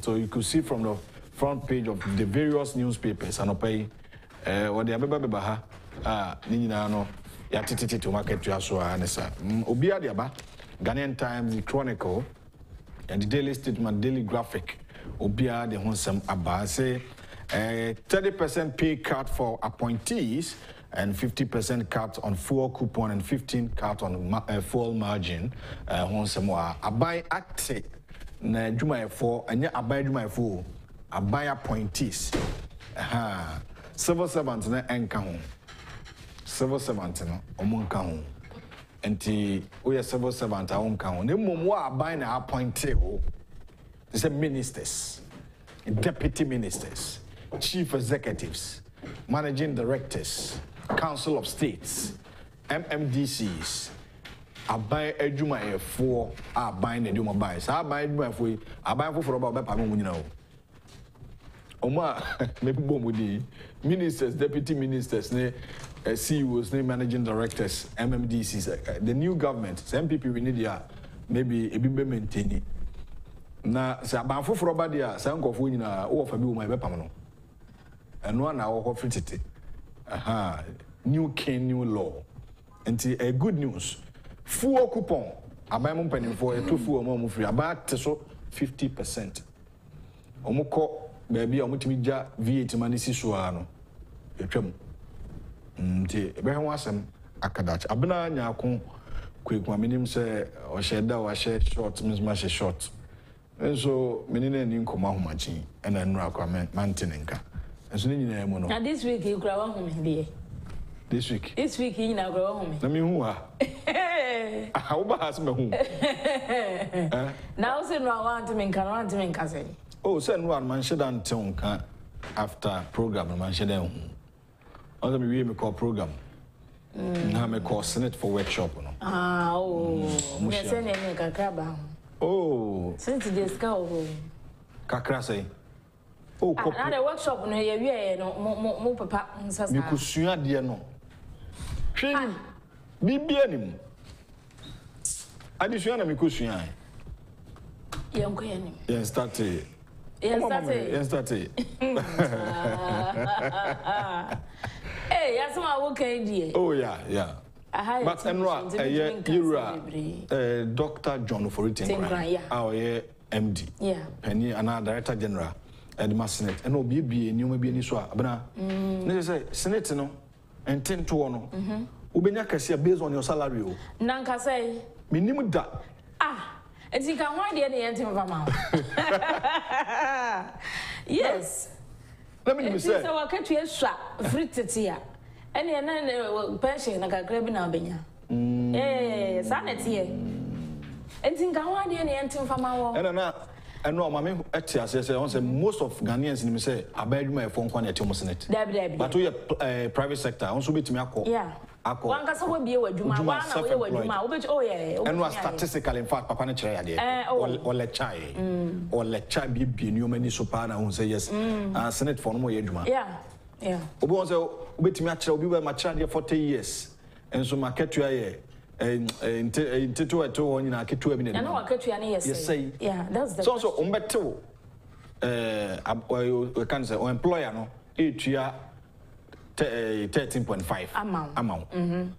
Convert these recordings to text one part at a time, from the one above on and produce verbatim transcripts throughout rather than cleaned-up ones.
So you could see from the front page of the various newspapers, and pay what they are baby baha, ah, Ninano, Yatiti to market to Aswa, Anessa, Obia Diaba, Ghanaian Times, the Chronicle, and the Daily Statement, Daily Graphic, Obia the Honsam Abba, say a thirty percent pay cut for appointees and fifty percent cut on fuel coupon and fifteen percent cut on ma uh, fuel margin. Honsam Abba acted. Na Juma for and yet abide my fool, a buy appointees. Aha, civil servants and Kahun, civil servants among Kahun, and the we are civil servants our own Kahun. The Mumwa abide an appointee, they say ministers, deputy ministers, chief executives, managing directors, council of states, M M D Cs. I buy a Juma for I buy the Juma buys. I buy for I buy for about Pamu, you know. Oma, maybe Bomudi, ministers, deputy ministers, C E Os, managing directors, M M D Cs, the new government, M P P, we need ya, maybe a bit maintained. Now, Sabanfo for about the Sanko Funina, or for my Pamano. And one hour of fifty. Aha, new king, new law. And a good news. Full coupon, I buy more penny for a two full amount free. I buy so fifty percent. Omoko baby, I'm going to meet ya V eight money. See, so I know the trim. The very one some akadach. Abena nyakun quick one minimum say or share that or share short means much short. And so many names come out matching and then recommend maintaining ka. And so many names mono. Now this week you grab home here. This week. This week you na grab home. Let me who ah. How about me? Now, send one to me, can one to me, cousin. Oh, send one man shed and tonka after program, man shed them. Other me, we call program. Now, me call Senate for workshop. Ah, oh, me send a cacraba. Oh, since it is cow. Cacrase. Oh, another workshop, no, yeah, no, more papa, you could see a dear no. Bibi anim. Adisua na mikusuya. Yanko anim. Yes, start it. Yes, start it. Yes, start it. Hey, that's my work idea. Oh yeah, yeah. But enra, eh, yura, eh, Doctor John Ofori-Atta. Ah, yeah, M D. Yeah. Penny, ana Director General, Edma Senate. Eno bibi ni ume bi ni swa. Abena. Ne say Senate no, intent to no. Mhm. Ubenya kasia based on your salary o. Nanka say. Minimum da. Ah, and you can why the end of a mouth. Yes. Let me say. So I can't hear sharp, frittatia. And then pension like a grabbing albania. Eh, sanity. And you can why the end of a mouth. And I and no, mammy, actually, I say, most of Ghanaians in me say, I beg my phone call at your Senate. But we are private sector, also be to me. Yeah. One can so be what you might want to do, which oh, yeah, and was statistically in fact, Papa Nature, or let child, or let child be new many supana who say yes, Senate for no age. Yeah, yeah. Obozo, which match will be where my child here forty years, and so my cat you and into a two in a kid to a minute. I know I catch you any yes, say, yeah, that's the so so on but two. Uh, can say, or employer no, each year. thirteen point five amount. Amount. Mm-hmm.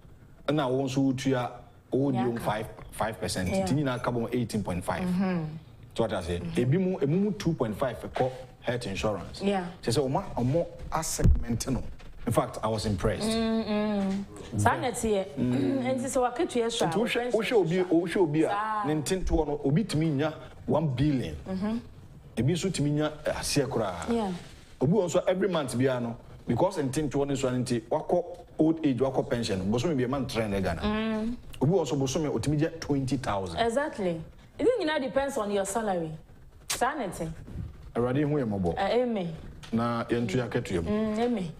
And now also to your own five five percent. Tinina carbon eighteen point five. So what I say, a bimu a mumu two point five for co health insurance. Yeah. She said, Oma a more asset maintenance. In fact, I was impressed. Sanity. And so I could yes. Osho be Osho be a nintin to one obit minya one billion. Mm-hmm. A bisu timinya a siacra. Yeah. Obu also every month biano. Because in ten twenty twenty, wako old age, wako pension, bosumi be a man trained Ghana. Obu also bosumi otimija twenty thousand. Exactly. It didn't now depends on your salary. Sanity. Already who am abo? Eme. Na entry aketu yam. Eme.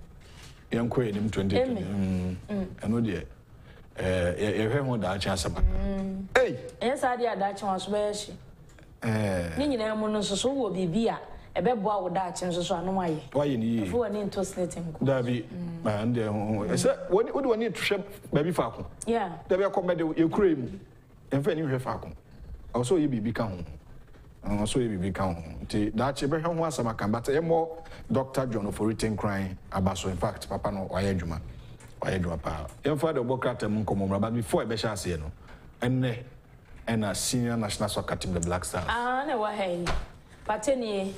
Yanko edim twenty twenty. Eme. Ano diye? Eh, ewe mo da chance ba. Hey. Ensa diya da chance ba yeshi. Eh. Nini na yamu nususu wo bibia. Ebe boa woda chenzo so anomaye waye ni ye fo ni into snitting dabi ba ande ho ese woni wodi woni hwe baby faako yeah dabi akomede ye kura mu enfa ni hwe faako also ye bibi ka ho so you be count. That's a very one summer can, but a more Doctor John Ofori crying about so in fact, Papa no, why Juma, why Juma, your father Bokrat and Munkomora, but before I shall say no, and and a senior national soccer team, the Black Stars. Ah, no, hey, but any.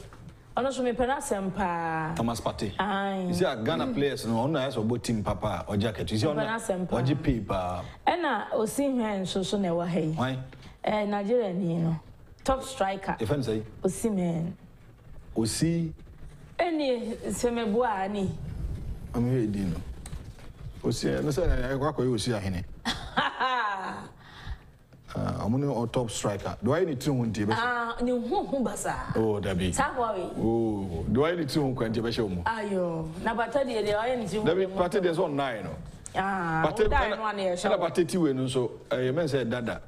Thomas Tepate. You see, Ghana players no one has about team Papa or jacket. You see, or G paper. And I was seeing him so soon. They were hey. Why? Nigerian, you know, top striker. If I say, Osimhen. Osi. Any Semebuani. I'm here, Dino. Osi. No, sir. I work with Osi here. Ha Uh, I'm only a top striker. Do I need to win the Ah, you who basa? Oh, Debbie. Sakwawi. Oh, do I need to win the best? Ayo. Na batadi the I need to. Debbie, party there's on nine. Ah. Party one year. Shall I party two and so? I mean, said Dada.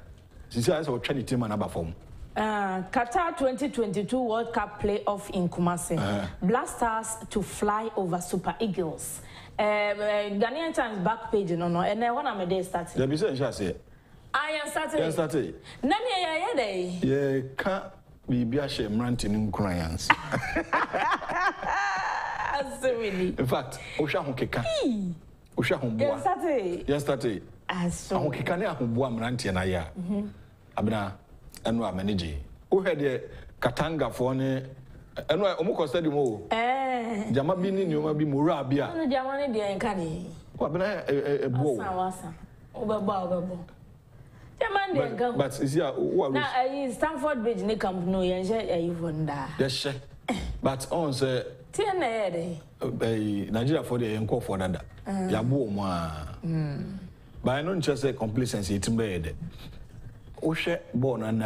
She says I will try the team and perform. Uh, Qatar twenty twenty-two World Cup playoff in Kumasi. Uh. Black Stars to fly over Super Eagles. Uh, Ghanaian Times back page, no, no. And I want to day starting. Debbie said, "Shall I say?" I am starting. Yes, starting. Nani ya yade? Yeah, can't be biashe mranting in Koreans. In fact, Osha Honkeka. Osha Hombo. Yes, starting. Yes, starting. Aso. Honkeka ne Hombo mranting na ya. Mhm. Abena, enu ameniji. O he de Katanga for ne. Enu omuko stadium o. Eh. Jama bi ni nyoma bi mura bia. Enu jama ne de enka ne. O abena ebo. Wasa wasa. Obaba obaba. But, but, but is here what now uh, Stanford Bridge ne camp no yes but on say Nigeria for the encore for that ya bo but I don't just say complacency it made o she born and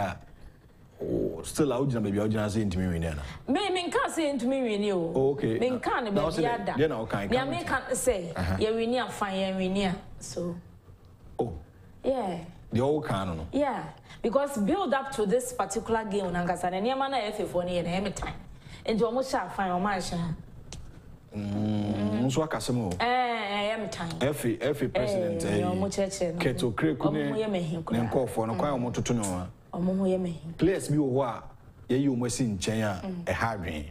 still out na baby out say into me na me me can say into me we o okay me can be ada then I can me can say ya we ni afan ya we ni so oh yeah. The old canon. Yeah, because build up to this particular game on Angasa and Yamana F F one and every time. And to almost shall find Omasha. Muswa Casamo. Eh, every time. Every every president, Keto Cricune, and call for no quiet motor to know. Omoyame. Place me war, ye you must in China a hiring.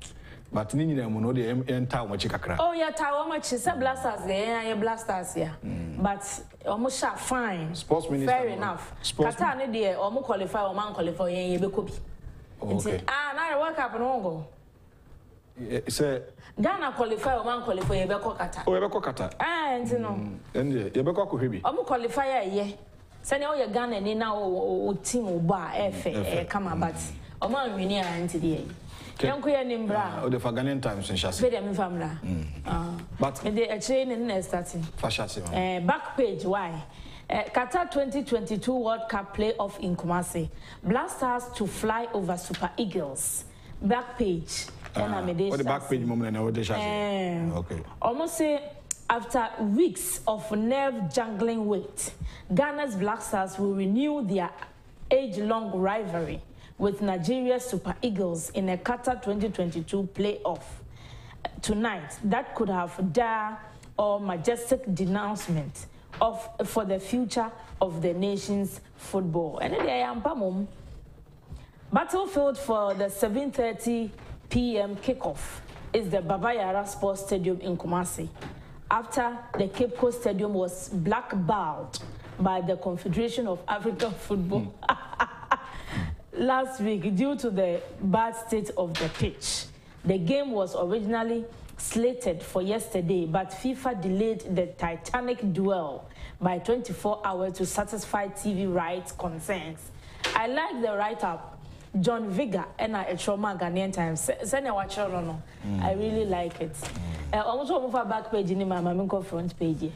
But Nini Muno the M Tower Chicacra. Oh, yeah, Tower much is a blasters there, and your blasters here. But almost shall fine. Sports minister. Fair enough. Katana dear, or more qualify or man qualify, and you could be. Ah, now I work up and go. It's a Ghana qualify or man qualify, a Bacocata. Or a Bacocata. And no, and the Bacoco Hibby. Or more qualifier, ye. Send all your gun and in our team or bar, F. Come about. Or man, we near and today. Young Nimbra, or the Faganan Times in Shassi. But the chain and starting. Back page, why? Qatar twenty twenty-two World Cup playoff in Kumasi. Black Stars to fly over Super Eagles. Back page. What the back page moment and Odesha? Okay. Almost say after weeks of nerve jangling wait, Ghana's Black Stars will renew their age long rivalry with Nigeria Super Eagles in a Qatar twenty twenty-two playoff tonight. That could have dire or majestic denouncement of for the future of the nation's football. And I am Pamum. Battlefield for the seven thirty p m kickoff is the Baba Yara Sports Stadium in Kumasi, after the Cape Coast Stadium was blackballed by the Confederation of African Football. Mm. Last week, due to the bad state of the pitch. The game was originally slated for yesterday, but FIFA delayed the Titanic duel by twenty-four hours to satisfy T V rights concerns. I like the write-up. John Vega and I trauma Ghanaian Times. I really like it. I want to move our back page in my mama's front page.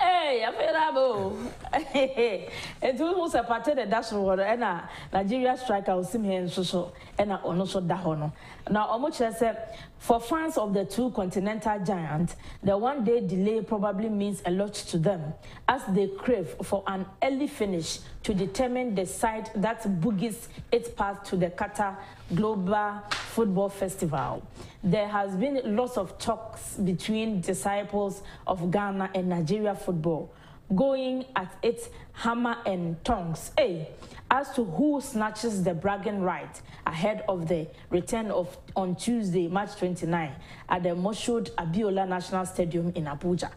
Hey, I'm available. And two who supported the dash reward and a Nigeria striker Osimhen Soso and Onoso Dahono. Now, Omoche said, for fans of the two continental giants, the one-day delay probably means a lot to them, as they crave for an early finish to determine the side that boogies its path to the Qatar Global Football Festival. There has been lots of talks between disciples of Ghana and Nigeria football. going at it hammer and tongs. A, as to who snatches the bragging right ahead of the return of on Tuesday, March twenty-ninth, at the Moshood Abiola National Stadium in Abuja.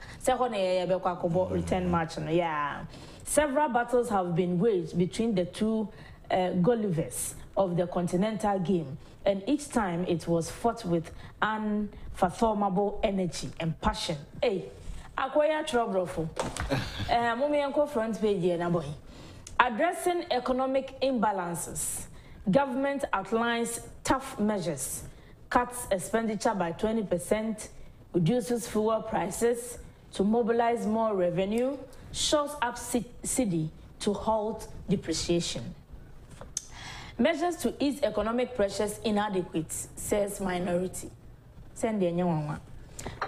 Return match, yeah. Several battles have been waged between the two uh, Gullivers of the Continental Game, and each time it was fought with unfathomable energy and passion. Hey, acquire trouble for Mumianko front page and boy. Addressing economic imbalances, government outlines tough measures, cuts expenditure by twenty percent, reduces fuel prices to mobilize more revenue, shores up cedi to halt depreciation. Measures to ease economic pressures inadequate, says minority. Send the Nyawanwa.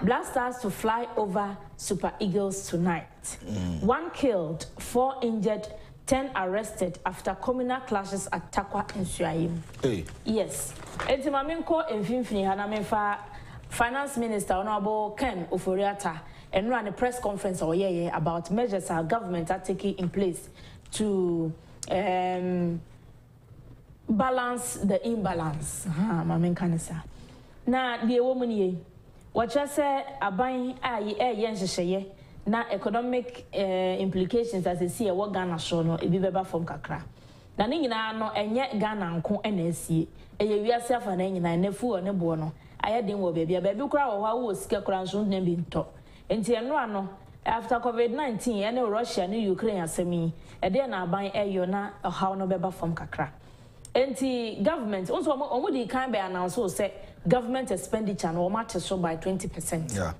Black Stars to fly over Super Eagles tonight. Mm. One killed, four injured, ten arrested after communal clashes at Takwa in Shuayim. Hey. Yes. Entimaminko Enfinfini Hanamefa Finance Minister Honorable Ken Ofori-Atta and ran a press conference or yeah, yeah, about measures our government are taking in place to um balance the imbalance. Ha, mamen kanisa. Na the woman ye. What you say aban aye yensheye na economic uh, implications as you see a what Ghana show no e bi beba from kakra. Na ni nyina no enye Ghana nko na sie. Eye wiase afa na nyina na fu o ne bo no. Aye den wo bebia bebi kura wo ha wo sika kura nso na bi nto. Enti eno ano after COVID nineteen ene Russia ne Ukraine asemi. E dey na aban ayo na how no beba from kakra. Anti government also almost can be announced say government expenditure no matter so by twenty percent. Yeah.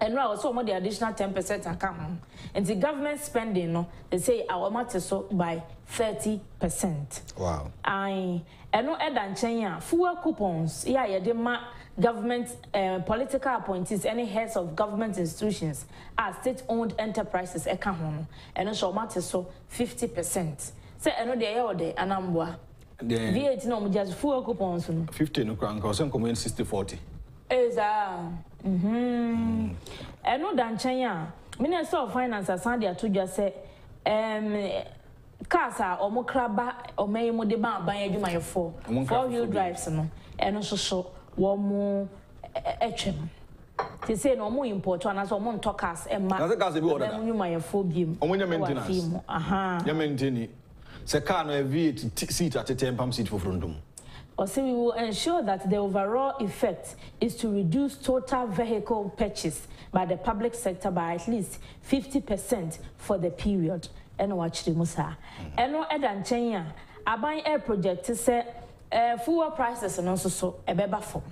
And now also more the additional ten percent account. And the government spending no, they say our matter so by thirty percent. Wow. I and no add and change fuel coupons. Yeah, yeah, they mark government uh, political appointees, any heads of government institutions are state owned enterprises account. And also matter so fifty percent. Say I know they are the anambwa. V eight no just full coupons. Fifteen Ukraine command sixty forty. Eza. Mm-hmm. And no dan China. Minister of Finance as Sandy to just say um Casa or Mokraba or May Modeba by Juma four. Four wheel drives no and also show one more echem. They say no more important as one talkers and my phobia. Oh maintenance. Aha. You maintain Se can V eight seat at a ten seat for frondum. Also, we will ensure that the overall effect is to reduce total vehicle purchase by the public sector by at least fifty percent for the period. And watch the Musa. And no Edan Chenya, a buying air project is a fuel prices and also so a beba form.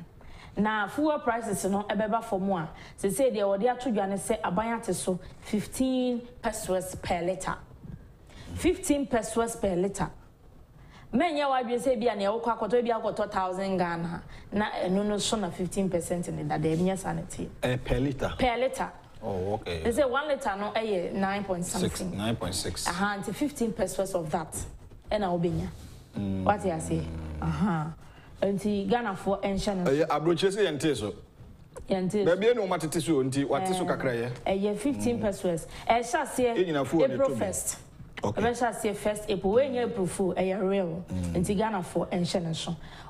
Now, fuel prices no a beba for more. They say they are there to Ghana say a buying at so fifteen pesos per litre. fifteen pesos per litre. Men ya wabi se bia na yakwa kwato bia kwato one thousand Ghana na enu no so na fifteen percent in that dey nya sanity. Eh per litre. Per litre. Oh okay. They say one litre no eh nine point something. nine point six. Aha, until fifteen pesos of that. E na obenya. What you say? Aha. Until Ghana for ancient. Eh abroche se yente so. Yente. Be bia no matete so until wateso kakra ye. Eh fifteen pesos. Eh sha se April first. Okay. Say first April, when you prove a real in Ghana for and Shannon.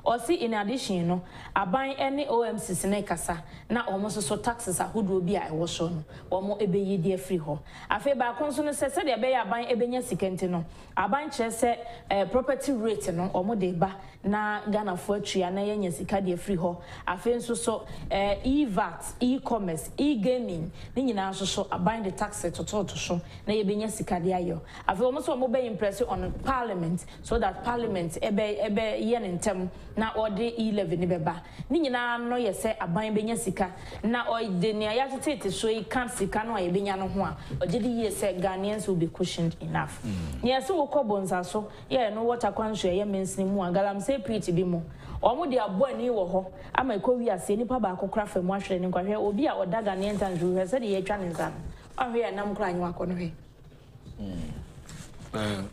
Or see, in addition, no, I buy any O M C Senecasa, now almost so taxes are who will be a wash on, or more a bay dear freehold. I feel by consonant said, I buy a buying a benya secantino. I buy chess a property rate, no, or more deba, na Ghana for tree and a yasicadia freehold. I feel so so e V A T, e commerce, e gaming, Nina so I buy the taxes to talk to show, nay benya sicadia. Almost a mobile impression on Parliament, so that Parliament ebe ebe yen in term na order eleven ebeba. Nina no ye say a buying benyasika na or the near so he can't see canoe a benyano one or did he say Ghanaians will be cushioned enough. Yes, so cobons are so yeah, no water country, yeah, means no more galam say pretty be more. Or they are born new or ho. I may call you a senior babaco craft and wash and inquire or be our Daganian and who has said the Echan. Oh, here and I'm crying walk on away.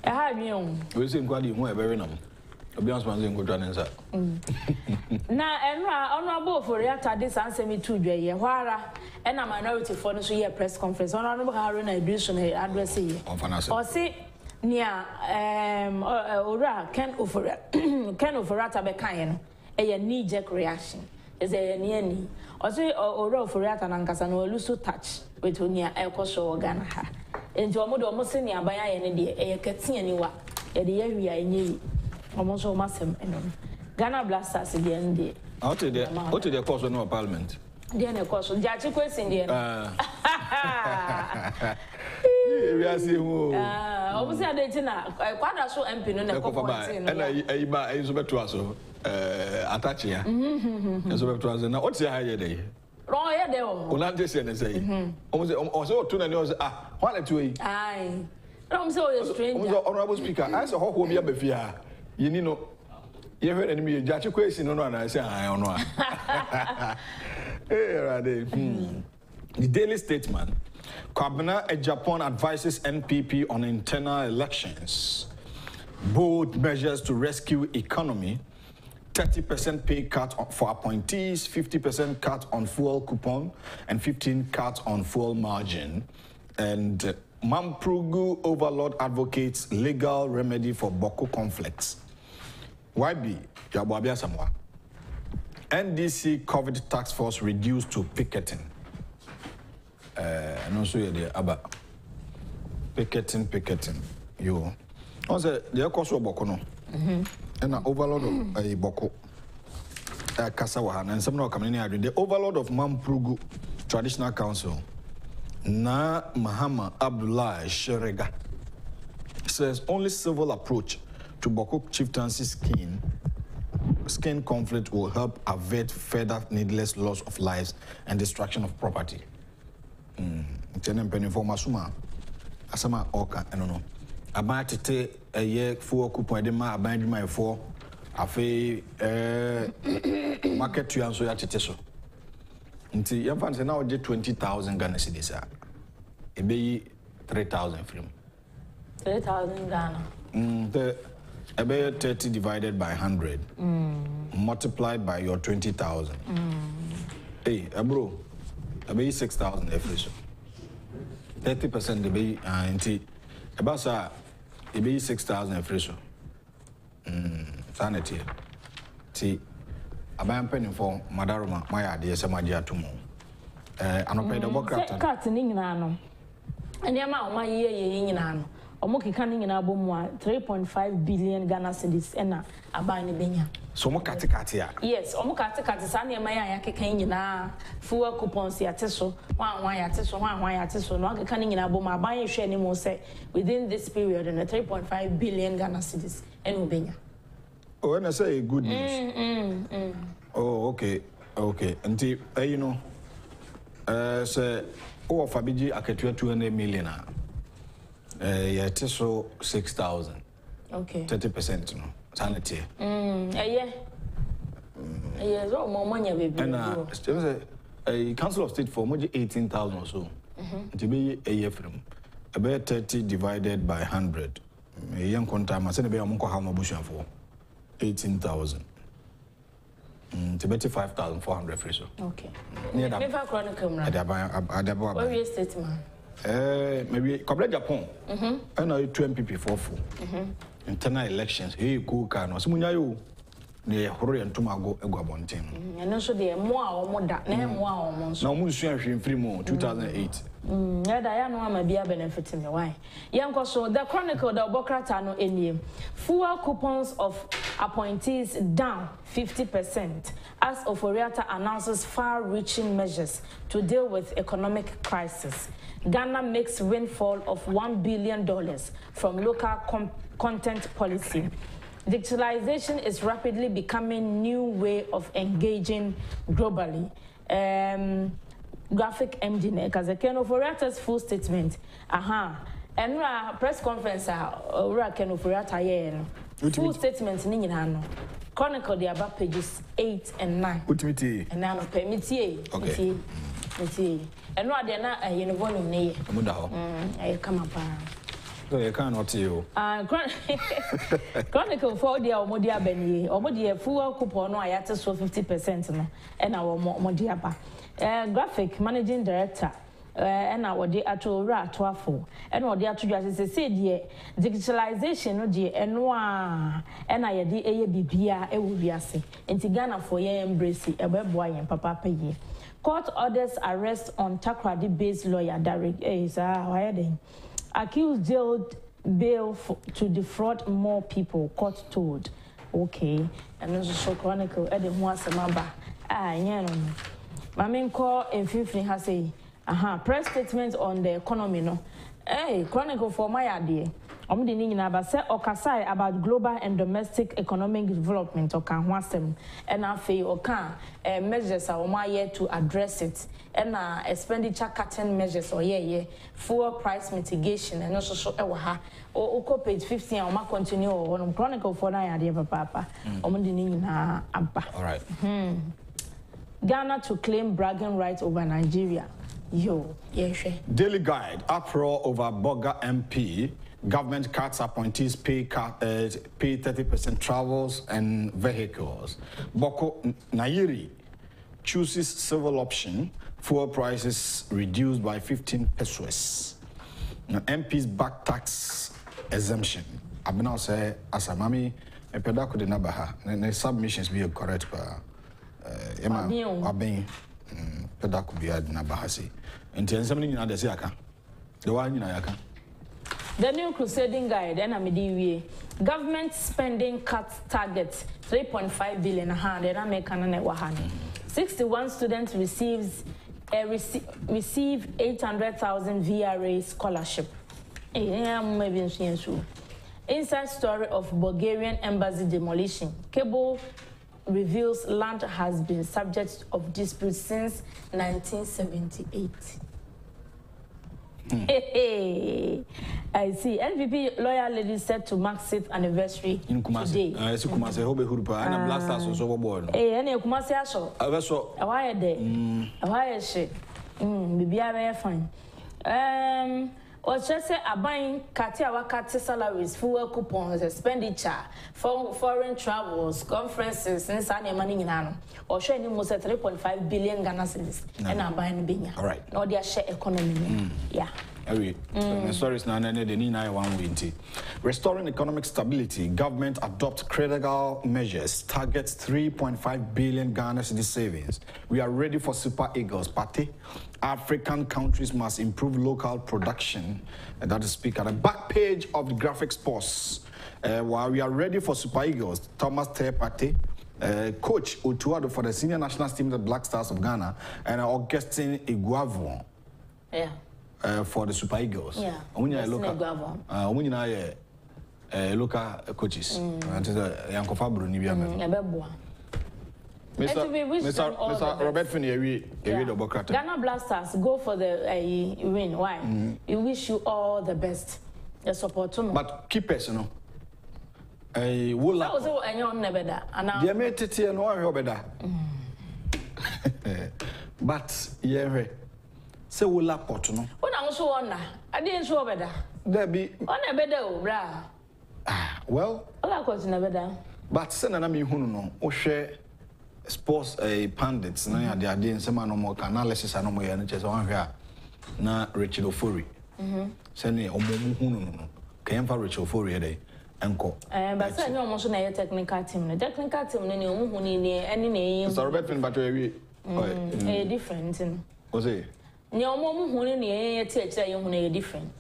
I have you. We seem quite very numb. I'll be honest, I'm going to go. Now, Honorable for this answer me to Jay. and a minority for the year press conference. On honorable Harun, I do soon address here. Or see near Ora Ken Ofori-Atta Bekayan, a knee jerk reaction. Is a near knee. Or see Ora Ofori-Atta and Casano Lusu touch with Unia Elkosho Ganaha. And to a mood almost near by any day, a Catsianiwa, a dear we are in almost almost him and Ghana Blasters again. Day out to the out to the course of no parliament. Then, of course, Judge question, dear. We are seeing. Obviously, I didn't know. I quite a so empty. No, no, attach here. Now, what's your higher day? Royal day. Unanticipated, say. Also, two and ah, one at two. Aye. I'm so strange. Honorable Speaker, I saw who we are before. You know, you heard any judge question, no, and I say, I don't know. The Daily Statement. Kabina at Japan advises N P P on internal elections. Bold measures to rescue economy. thirty percent pay cut for appointees, fifty percent cut on fuel coupon, and fifteen percent cut on fuel margin. And uh, Mamprugu Overlord advocates legal remedy for Boko conflicts. Y B, Yabwabia Samoa. N D C COVID task force reduced to picketing. Uh, and also yeah, about picketing, picketing. You also the course of Boko no, and an overload of a Boko Kasawahan and some community. The overlord of Mamprugu Traditional Council, Na Mahama Abdullah Sherega, says only civil approach to Boko chieftaincy scheme. Skin conflict will help avert further needless loss of lives and destruction of property. Masuma, Asama Oka, I don't know. About to take a year for Kupoedema, abandon my four, a fee market to answer at Teso. Until your fans are now twenty thousand Ghana cedis. It be three thousand film. Three thousand Ghana. About thirty divided by hundred, mm. multiplied by your twenty thousand. Mm. Hey, bro, about six thousand every so. Thirty percent be anti. About sa, be six thousand every so. Sanity. See, about penny for Madaruma, my idea, some idea tomorrow. I don't pay the work. Cut in England. And the amount my year in England. Omoki canning in Abomwa, three point five billion Ghana cedis, and a binding benya. So Mokatikatia. Yes, Omokatikati Sanya Maya Kakina, four coupons, Yateso, one wire Teso, one wire Teso, no canning in Aboma, buying share any more set within this period and a three point five billion Ghana cedis, and Ubenya. Oh, and I say good news. Mm, mm, mm. Oh, okay, okay. And you know, uh, say, oh, Fabiji, I can two hundred million. Uh, yeah, so six thousand. Okay. Thirty percent, no sanity. Mm. Uh, yeah. Mm. Uh, yeah. So more money we bring. And uh, a council of state for maybe eighteen thousand or so. Mm-hmm. To be a year from about thirty divided by hundred. A young counter, I said, "Be a monko how much bush for eighteen thousand." To be five thousand four hundred free so. Okay. Never Chronicle. I dabba. I dabba. What is it, man? Uh, maybe complete Japan. Mm-hmm. I know two M P P for four. Mm-hmm. Internal elections. Hey, go can. So many you. They hurry and tomorrow go go abonting. And also they more or more that. They more or more. Now we should have free more. Two thousand eight. Mm. Yeah, I know I'm a beer benefiting. Why? Yeah, so the Chronicle, the Bokrata no any. Fuel coupons of appointees down fifty percent as Ofori-Atta announces far-reaching measures to deal with economic crisis. Ghana makes windfall of one billion dollars from local content policy. Digitalization is rapidly becoming new way of engaging globally. Um, graphic M D N, because Ken Ofori-Atta's full statement. Aha. And uh, press conference, uh, Ken Ofori-Atta, full statement in Ghana. Chronicle the above pages eight and nine. Utimiti. And now permit ye. Okay. And what they're not a uniform name. Come up. You cannot you. Ah, Chronicle for the Omodia Benny, Omodia full coupon, I had to so fifty percent, and our Modiaba. Graphic managing director. And our dear actual rat to four, and what the actual as I said, yeah, digitalization, dear, and noir, and I did a bibia, a wubiasi, and Tigana for ye embrace a web boy and papa pay. Court orders arrest on Takwa based lawyer, Derek is a wiring. Accused jailed bail to defraud more people, court told. Okay, and also so Chronicle, Edem was a number. Ah, yeah, my main call in fifth has a. Aha, press statement on the economy, no. Hey, Chronicle for my idea. I'm the nini nabase okasai about global and domestic economic development or can wasem and I feel or can measures are my year to address it and uh expenditure cutting measures or yeah yeah fuel price mitigation and also show ewaha or uko page fifteen or ma continue or on Chronicle for my idea papa. I'm the nini na abba. All right. Hmm. Ghana to claim bragging rights over Nigeria. Yo, yes. Daily Guide, uproar over Boga M P, government cuts appointees pay cut, uh, pay thirty percent travels and vehicles. Boko Nairi chooses civil option, fuel prices reduced by fifteen pesos. Now, M P's back tax exemption. I've been out say, Asamami, a pedaku de Nabaha, and the submissions be correct. Abin. That could be a Nabahasi. And then something in the one in Ayaka. The new crusading guide, N M D V A, government spending cuts targets three point five billion a hand, and American and Wahan. sixty-one students receives uh, rece receive eight hundred thousand V R A scholarship. Inside story of Bulgarian embassy demolition. Cable reveals land has been subject of dispute since nineteen seventy-eight. Mm. Hey, hey. I see. N P P lawyer lady said to mark sixth anniversary in Kumasi. I see Kumasi. Hobe Hurupa. And Black Stars was overboard. Eh, any Kumasi aso? I was so. Why are they? Why is she? Hmm. Bibi, I'm fine. Um. Or just say a buying Katiawakati salaries, fuel coupons, expenditure, for foreign travels, conferences, and Sanya money in Anno, or share any most at three point five billion Ghana cedis, and I'm buying Binya. All right. Or their share economy. Mm. Yeah. Every story is not any one windy. Restoring economic stability, government adopt critical measures, targets three point five billion Ghana cedis savings. We are ready for Super Eagles party. African countries must improve local production. And that is speak at the back page of the Graphic Sports. Uh, while we are ready for Super Eagles, Thomas Tepate, uh, coach Otuado for the senior national team, the Black Stars of Ghana, and uh, Augustine Eguavoen, yeah, uh, for the Super Eagles. Yeah, local, uh, local coaches. Mm. Mister Robert Finney, we read about Qatar. Ghana Black Stars go for the uh, win. Why? Mm. We wish you all the best. The support, but keep us, you know. I will like. Also, I know never that. And now, the M T T and all your better. But yeah, so we'll like port, you know. When I also wonder, I didn't show better. There be on a better, bra. Ah, well, all I got never done. But send an army who no, or share. Sports uh, pundits, mm -hmm. They are doing some more analysis and more energies on here. Now, Richard Ofori, sending a mumu, came for Richard Ofori a day, uncle. But I know most of the technical team, the technical team, any name. It's a better battery. A different thing. Was it? No mumu, who in the teacher, you know, different.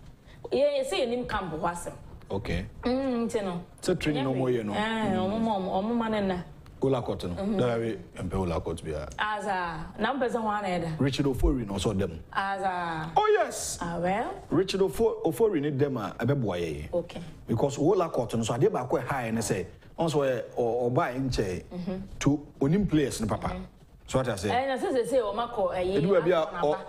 Yeah, say him Campbell was him. Okay. Hm, Tino. So training no more, you know. Ah, mum, or mum, as a numbers on one head. Richard Ofori no saw them. As a oh yes. Ah well. Richard Ofori need them a boy. Okay. Because Ola Cotton so I did back high and I say also or buy in chair to own players in papa. So what I say. And I said they say Omako a do be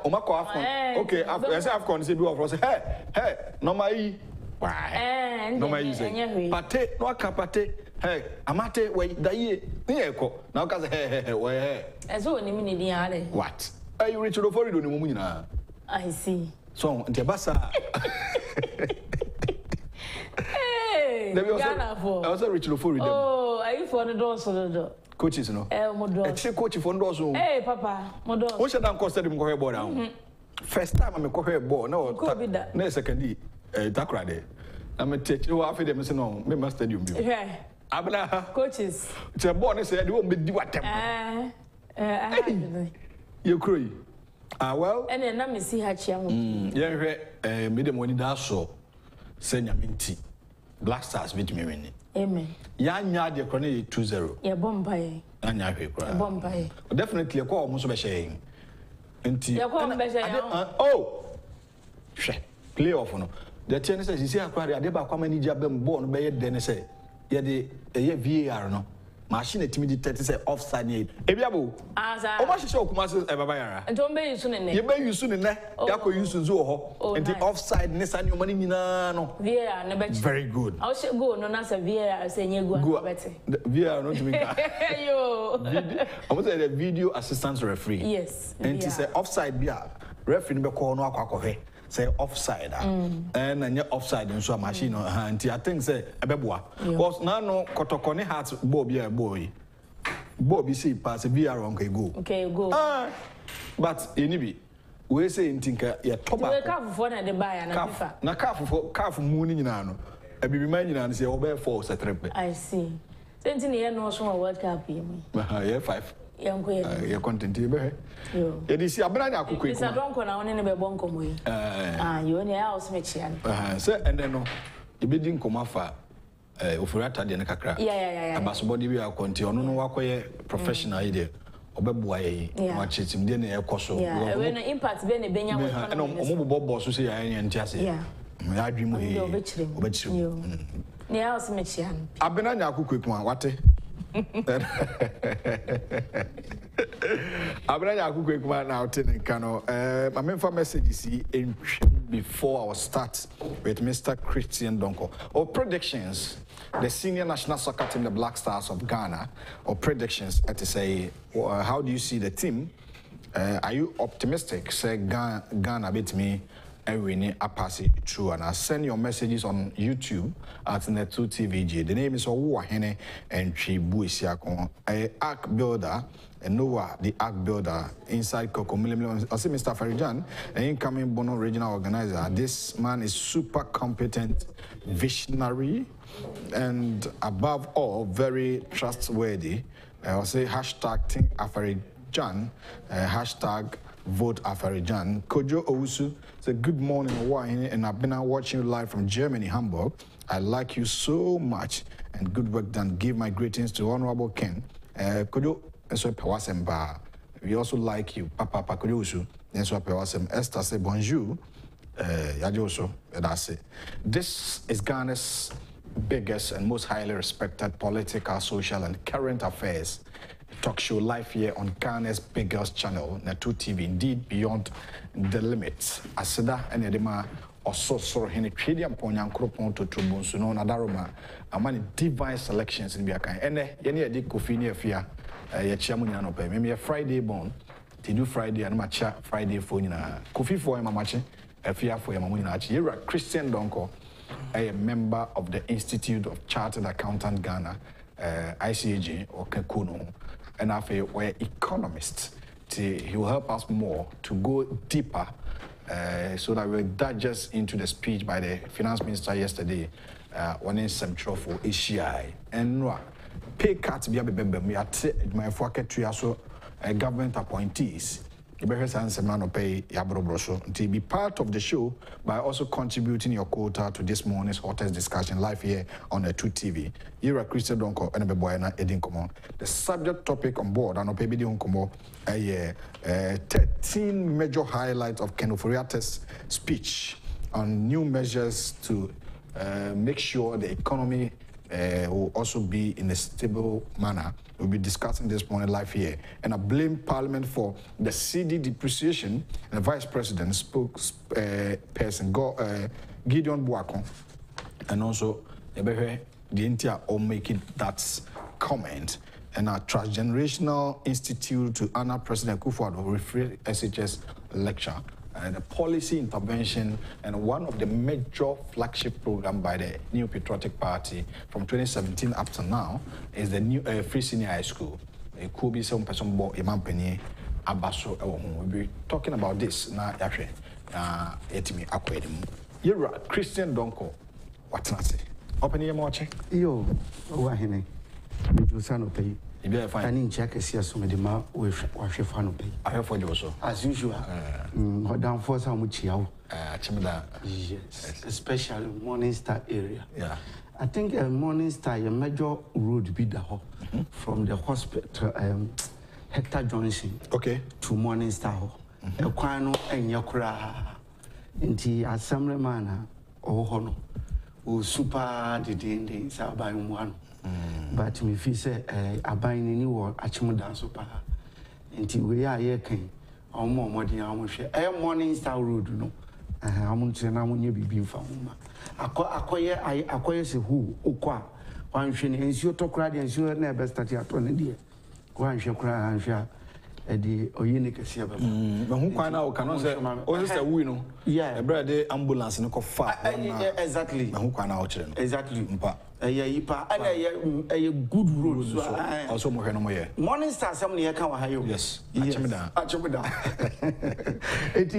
Omako Afcon. Okay, I say Afcon say do of us. Hey, hey, no my why? No my easy. Pate no kapate. Hey, amate wait that ye echo. Now cause hey hey where as well in what? Are you Richard Ofori do ni mumu nyina? I see. So, ntebasa. Then we also, Ghana for. I also Richard Ofori. Oh, are you for the door so the coaches no? Eh, Modo. Eche coach for the so. Hey, Papa, Modo. What should I consider him go ball now? First time I'm go ball now. Could be that. Next second day, eh, Takwa there. I'm teach you after them say no, me master you. Yeah. Abna coaches. The ball they say they won't be do at them. Eh. Eh, you cry. Ah well. And then I'm see her chia. Mm. Yeah, eh, me dem oni da so. Senya minti. Black Stars beat me winning. Amen. Yanya de Chronicle two zero. Yeah, Bombay. Anya Hekra. Bombay. Definitely a call Musuba Shane. Oh, play off on the tennis. You see, I quite about how many jab them born by Dennis. Yet the V A R no. Machine intimidated say offside need. Ebiabo. Asa. How much is your Kumasi Baba Yara? Don't be soon in there. You be soon in there. Yako use Zuho. And the offside ness and your money no. V A R never. Very good. I should go no answer V A R saying you go better. V A R not to me. Yo. I was a video assistance referee. Yes. And she said offside beer. Referee be call no akwakohe. Say offside, and and offside in so machine and I think say a beboa. Because now no Kotokoni has Bobby a boy. Bobby see pass V R on go. Okay, go. But inibi we say in tinker yeah top for the buy and a na calf for calf mooning in ano. I be reminding and say obey force a trip. I see. Since in the end no small World Cup me. Yeah, five. You're content, you bear. You see, I'm not cooking. It's a drunk on our neighbor Boncomoy. Ah, you only house, Mitchian. Ah, sir, and then no, you didn't come off a Ofori-Atta than a crack. Yeah, yeah, yeah. I must body we are continuing on our professional idea. Obebuay, watch it in the air course. Yeah, when the impacts been a Benjamin and Omo Bob Boss, who say I ain't chassis. Yeah, I dream of you, which you. Yeah, house, Mitchian. I've been on your cook one, what? Abranya Akukwenkuma now ten Kano. Uh my main for message is before our start with Mister Christian Donkor. Or predictions, the senior national soccer team, the Black Stars of Ghana, or predictions at to say uh, how do you see the team? Uh, are you optimistic? Say Ghana Ghana beat me. And we need a pass it through and I send your messages on YouTube at Net two T V. The name is Owuahene and Chibuisiakon. A arc builder, and Noah, the arc builder inside Coco Milim. I see Mister Farijan, an incoming Bono regional organizer. This man is super competent, visionary, and above all, very trustworthy. I'll say hashtag Think Afarijan, uh, hashtag Vote Afarijan. Kojo Owusu said, good morning, Owahene, and I've been watching you live from Germany, Hamburg. I like you so much, and good work done. Give my greetings to Honorable Ken. Uh, Kojo, we also like you, Papa, Papa Kojo Owusu. Esther said, bonjour. This is Ghana's biggest and most highly respected political, social, and current affairs talk show live here on Ghana's biggest channel, Net two T V, indeed beyond the limits. Asida and Edema also saw Henry Tridium Ponyan Cropon to Trubunsuno Nadaroma, among divine selections in Biakan. And any idea Kofini Fia, Yachamuniano, maybe a Friday born, to do Friday and Macha Friday for Nina. Kofi for Emma Machin, a Fia for Emma Munach. You're a Christian Donkor, a member of the Institute of Chartered Accountant Ghana, I C A G, or Kekuno. And after we're economists, he will help us more to go deeper uh, so that we'll digest into the speech by the finance minister yesterday on in some trouble A C I and pay cuts we have my so government appointees to be part of the show by also contributing your quota to this morning's hottest discussion live here on Net two T V. You're a Christian Donkor and a boy and Edin Common. The subject topic on board, and thirteen major highlights of Ken Ofori-Atta's speech on new measures to uh, make sure the economy Uh, will also be in a stable manner. We'll be discussing this morning live here. And I blame Parliament for the C D depreciation. And the Vice President, spokesperson, uh, uh, Gideon Buakon, and also the India all making that comment. And our Transgenerational Institute to honor President Akufo-Addo, S H S lecture. uh, the policy intervention and one of the major flagship program by the New Patriotic Party from twenty seventeen up to now is the new uh, Free Senior High School. It could be some person born a man abaso. We'll be talking about this now. Actually, uh, it me acquired him. You're right, Christian Donkor. What's not say? Open your mouth. Yo, wahine. You son of pay. You better find. I need check see as some of the ma with with your fan of pay. I have for you also. As usual. Hot down for some much yao. Yes, especially Morning Star area. Yeah. I think a uh, Morning Star, a major road be the ho mm-hmm. from the hospital um, Hector Johnson. Okay. To Morning Star ho. A kwano and yakura inti assembly mana oh hono. O super the dindi sabai one. But me fi say a buying any war achimudan super inti we are here can or more modern a Morning Star road no. I'm to be found. I acquire, I acquire who, Oqua, one shin, and you talk right and you never started at one idea. One shall cry and shall at the Oyinic Silver. But who can now cannot say, oh, this is a winner. Yeah, a brother ambulance and a cough. Exactly. Who can out? Exactly. A good rules. Also, Morning Star, somebody I can't. Yes, yes, it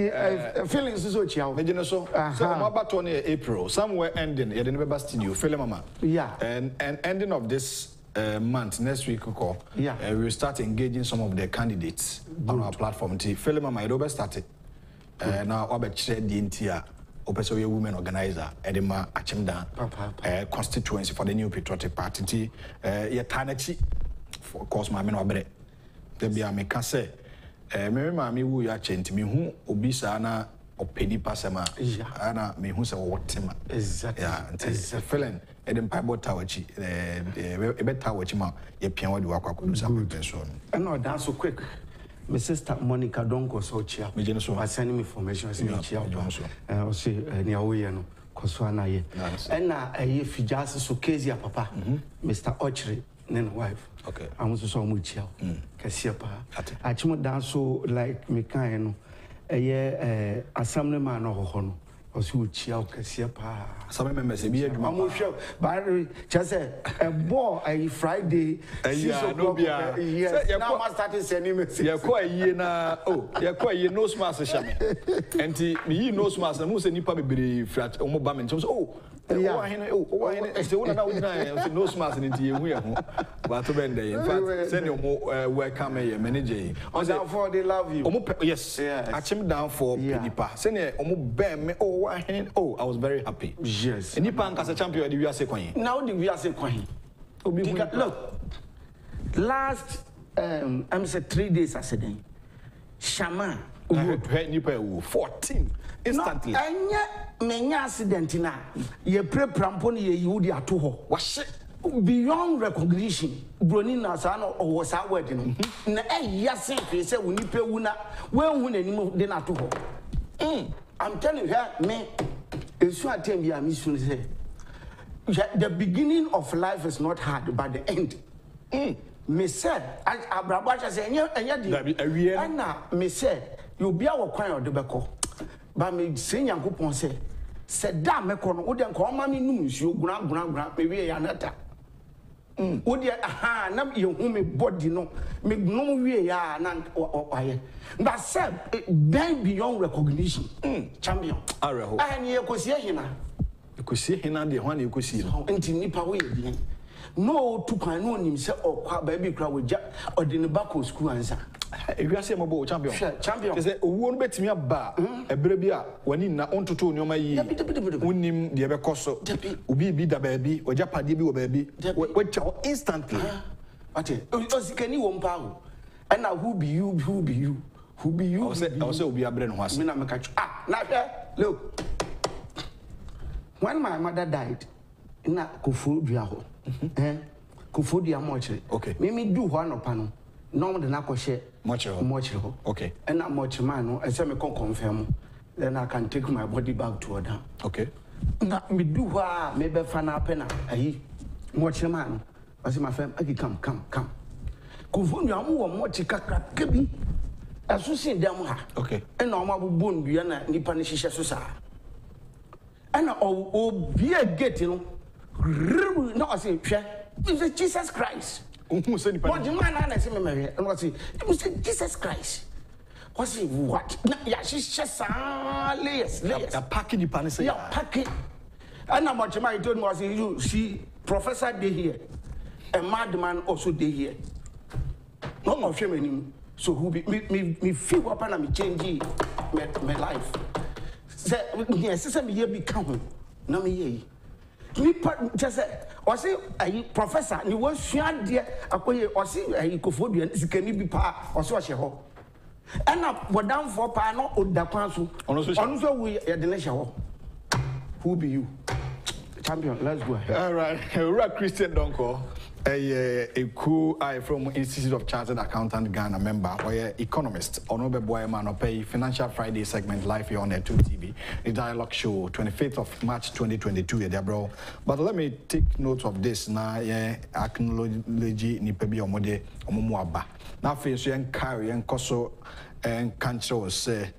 feelings so chill. You know, so about April, somewhere ending at the November studio, Philemama. Yeah, and and ending of this uh, month, next week, call. Yeah, uh, we'll start engaging some of the candidates good. On our platform. Philemama, it over started. Now, I'll be shared the entire. Opeso ye women organizer Edema Achimda uh, constituency for the New Patriotic Party eh ye tanachi for course ma me no abre de bia me ka se eh me ma me wu ya chenti me hu obi sa na opedi pasema ana me hu se wotema exactly yeah it's a feeling edem bible tawachi eh e beta wachi ma ye pian wodi wakwakulu sa person no that's so quick. My sister Monica Donkor so chia. Me so. I send him information. I send chia. I also near we no. Kosuana ye. And na ye fijas so case ya papa. Mister Ochre, then wife. Okay. I want to so much chia. Kasia pa. Achimo dance so like me kind no. Ye assembly man no ho no. Osu chia kasia pa. Assembly members e bi adwuma. Mo hwe. Ba chese e bo e Friday. Yeah, no bia. Yes. Now I started sending messages. Yeah, kwa yi na oh, yeah kwa yi no smarts e shame. Enti me yi no smarts na mo se nipa bebere flat o mo ba me nti so oh. Yeah. Wa hene oh, wa hene. Se wona na wo na no smarts nti ye hu ye ho. But to bend dey. In fact, send your mo welcome here manager here. On down for they love you. Omo yes. Achim down for Pedipa. Send your omo ben me oh. Oh, I was very happy. Yes. And you pan as a champion, the V R C coin. Now the V R C coin. Look, last, um, I'm say three days, I said, Shaman, fourteen instantly. And yet, many accident in a year pre prampon, you would have to wash it beyond recognition. Bronina Sano or was our wedding. Yes, they said, we need pay wuna. Well, when any more dinner to her. I'm telling you, me, it's your time you are missing. The beginning of life is not hard, but the end. Me said, I said, and now me said, you'll be our crying or the Boko. But me saying, Uncle Ponce said, damn, me con, wouldn't call mommy news, you grand, grand, grand, maybe another. Would you, aha, now you whom a body no, make no way, ah, none or I. But, sir, then beyond recognition, champion. I and you could see him. You could see him, the one you could see. No, to canon himself or baby crowd with Jack or the Nabaco school answer. If you are saying about champion, champion, is a won't bet me a bar, a brebia, when in na on to two no my year, unim, the ever cosso, ubi be the baby, or Japa debu baby, which instantly. But it can you one power. And now who be you, who be you, who be you, also be a brain was. Ah, not look. When my mother died, in a Akufo-Addo. Eh, Kufodi amoche. Okay. Mimi do one opano. No, the nako share. Much ho. Much ho. Okay. And not much man. I say me can confirm. Then I can take my body back to Oda. Okay. Na me do wa me be fana pena. Aye. Much man. I say my friend. Okay, come, come, come. Kufodi amu wa much kakra kebi. as you see them, okay, and normal boon, Guyana, Nippanish Susa. And oh, be a gate, you know, not as a chair, Mister Jesus Christ. Almost any point, you man, and I say, and what's it? Mister Jesus Christ. What's it? What? Yeah, she's just a layers, layers. A packet, you panic, yeah, packet. And how much my told was you see, Professor De here, a madman also De here. No more shame in him. So who be me me me feel up and I'm changing my my life. Say yes, say me here become no me here. Me part just say or say a professor you want share there akoye or say a Akufo-Addo zikani bi pa or say ho. And up what down for pa no oda kwan so. Onuso we ya de ne ho. Who be you? Champion, let's go ahead. All right. All right, Christian Donkor. A a cool I from Institute of Chartered Accountant Ghana member or economist Honorable Boyman or pay Financial Friday segment live here on Net two T V, the dialogue show twenty-fifth of March twenty twenty-two. But let me take note of this now. Yeah, acknowledge ni pebi omode omomuaba. Now face you carry and koso and cancer say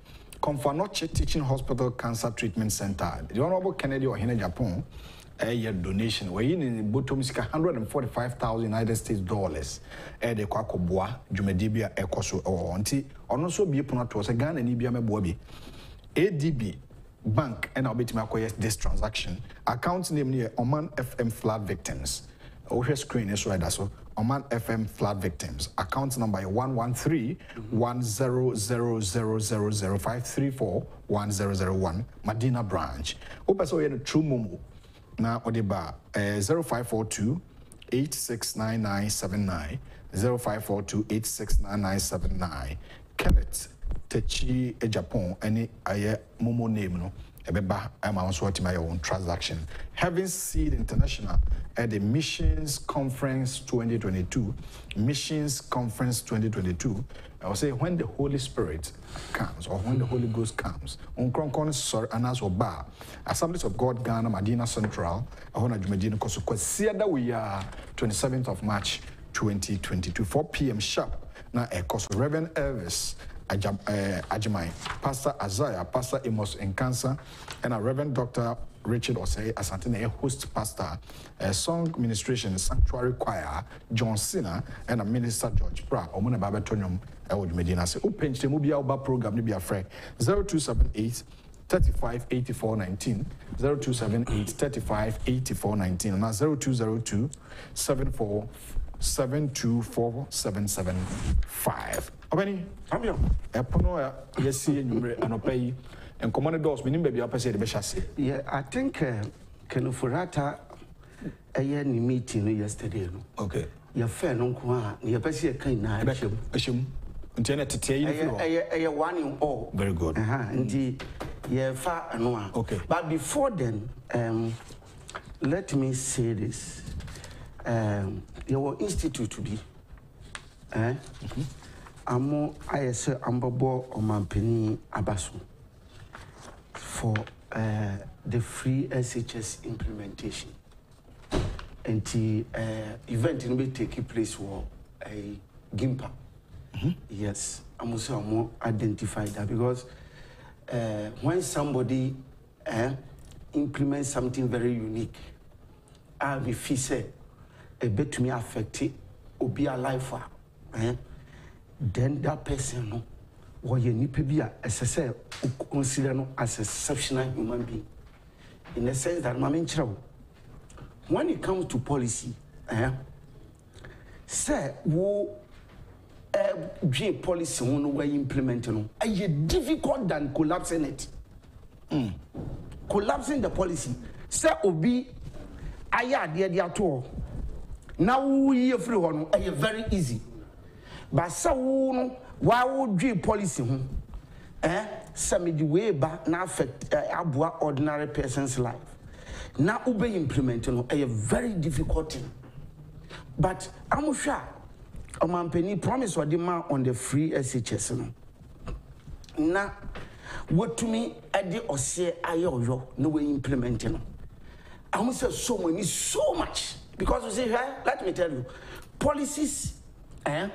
Confanoche Teaching Hospital Cancer Treatment Center. The Honorable Kennedy or Hine Japan. A donation we in one hundred forty-five thousand United States dollars e de kwa koboa dwumadibia ekoso o nti ono so bi pona to se Ghana ni bia meboa bi A D B bank and obetima akoyes this transaction account name ni Oman F M flood victims o hwe screen is right so Oman F M flood victims account number one one three one zero zero zero zero five three four one zero zero one Madina branch o person we true momo na odeba eh zero five four two eight six nine nine seven nine zero five four two eight six nine nine seven nine Kenneth Techi e Japan any aye momo name no ebeba am also what my own transaction Heaven Seed International at the Missions Conference twenty twenty-two Missions Conference twenty twenty-two I will say when the Holy Spirit comes or when the Holy Ghost comes on Kronkon Sor Anas Oba Assemblies of God Ghana Madina Central Ahona Jumedino Koso Kwasiada we are twenty-seventh of March twenty twenty-two four p m sharp na e Koso Reverend Elvis Ajamai, Pastor Isaiah, Pastor Amos in Cancer, and a Reverend Doctor Richard Osei Asantine, a host pastor, a song ministration, sanctuary choir, John Sinner, and a minister George Pra, Omuna Babatonium, Elwood Medina. Say, open the Mubia Oba program, be afraid. zero two seven eight, three five eight four one nine, zero two seven eight, three five eight four one nine, and zero two zero two seven four seven two four seven seven five. Obeni, Amio. Epono yesi enyumre anopai enkomane dos minim baby apese de bechase. Yeah, I think uh, Ken Ofori-Atta eye ni meeting no yesterday no. Okay. Your friend nko a na yepese kan na ahyem. Ahyem. Internet tete yi no. Eye eye one in all. Very good. Aha, ndi ye fa ano a. Okay. But before then, um let me say this. Um your institute to be eh mhm amo ayese ambobo omampini abaso for uh, the free S H S implementation and the uh, event in be taking place was a gimpa mm-hmm. Yes amo so amo identify that because uh, when somebody uh, implements something very unique I be feel say a bit to me affect it or be alive for eh? Then that person no or you need to be a S S L consider no as exceptional human being in the sense that when it comes to policy eh say who a policy one way implementing no and difficult than collapsing it mm. Collapsing the policy say obi aya de de ato now we are free on a very easy. But so why would you policy? Eh, some the way back now affect an ordinary person's life. Now we implement a very difficult thing. But I'm sure a man penny promise or demand on the free S H S. Now what to me at the or say I or yo no way implementing. I'm so many so much. Because you see, hey, let me tell you, policies eh,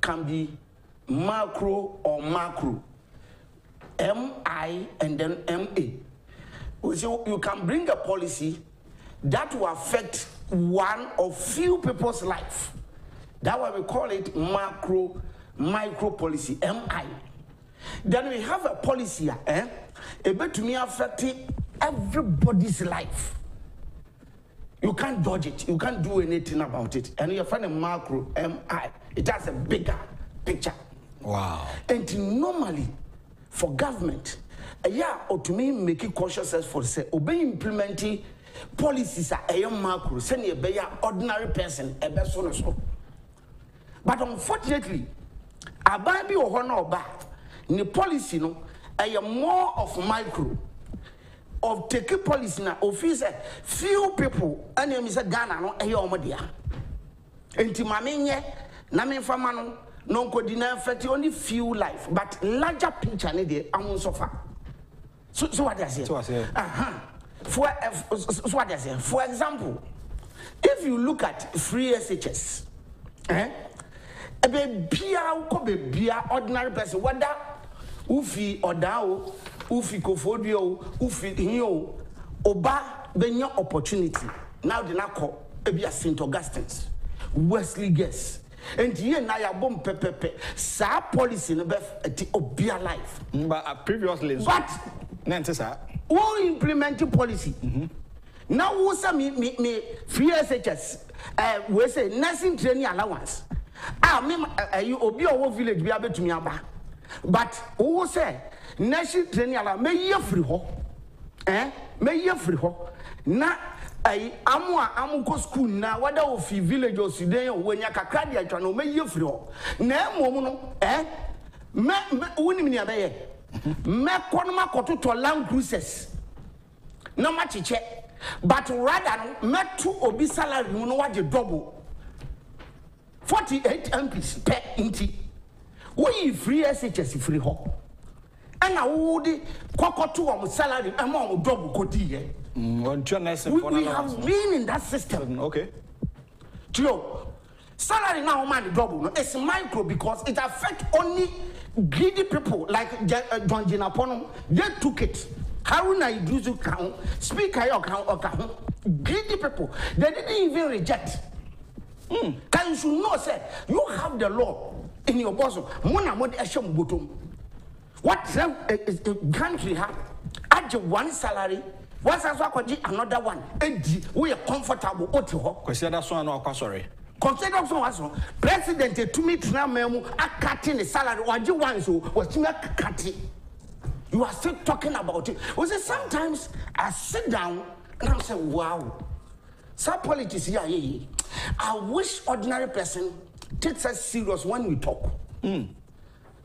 can be macro or macro, M I and then M A. So you can bring a policy that will affect one or few people's life. That's why we call it macro, micro policy, M I. Then we have a policy, eh? A bit to me affecting everybody's life. You can't dodge it. You can't do anything about it. And you find a macro, M I. It has a bigger picture. Wow. And normally, for government, yeah, or to me, make it cautious as for say, obey implementing policies are a macro, send a better ordinary person, a person or so. But unfortunately, a baby or honor or bath, the policy no, a more of micro. Of taking policy now, officer, few people, and you said Ghana, no, a yomadia. And Timamine, Namin Famano, non codina affect only few life, but larger picture, and the Amun Sofa. So, what does it? Uh-huh. For, what does it? For example, if you look at free S H S, eh? A baby, ordinary person, whether Ufi or Dao. Ufi Kofodio, Ufi Nyo, Oba, Benyo opportunity. Now the Nako, Ebia Saint Augustine's, Wesley Guess, and ye and I are bomb pepe, sa policy in the best at the Obia life. But previously, but Nancy, all implementing policy. Now, who some me, me, free S H S, we say nursing training allowance. Ah, me, you Obia whole village be able to me about. But who say, National training ala me ye free ho, eh? Me ye free ho. Na I amu amu ko school na wada ofi village or student or when ya kakadi ya chano me ye free ho. Na mo no, eh? Me me uni mini abe me konoma koto to land cruises. Na machiche, but rather me two obi salary muno waje double. Forty-eight M Ps per inti. We free S H S free ho. And I would cockatoo on salary among double cotier. We have been in that system. Okay. Tio, salary now money double. It's micro because it affects only greedy people like John Jinapono. They took it. Haruna Idrisu count, speaker account, greedy people. They didn't even reject. Can mm. You should know, sir, you have the law in your bosom. Mona Mod Asham Butum. What is the country have? Add one salary, once as well, another one. And we are comfortable. Consider so, no, sorry. Consider so, President to me, Tramemu, are cutting the salary, or you want so, was not cutting. You are still talking about it. Was it sometimes I sit down and I say, wow, some politics here, I wish ordinary person takes us serious when we talk. Mm.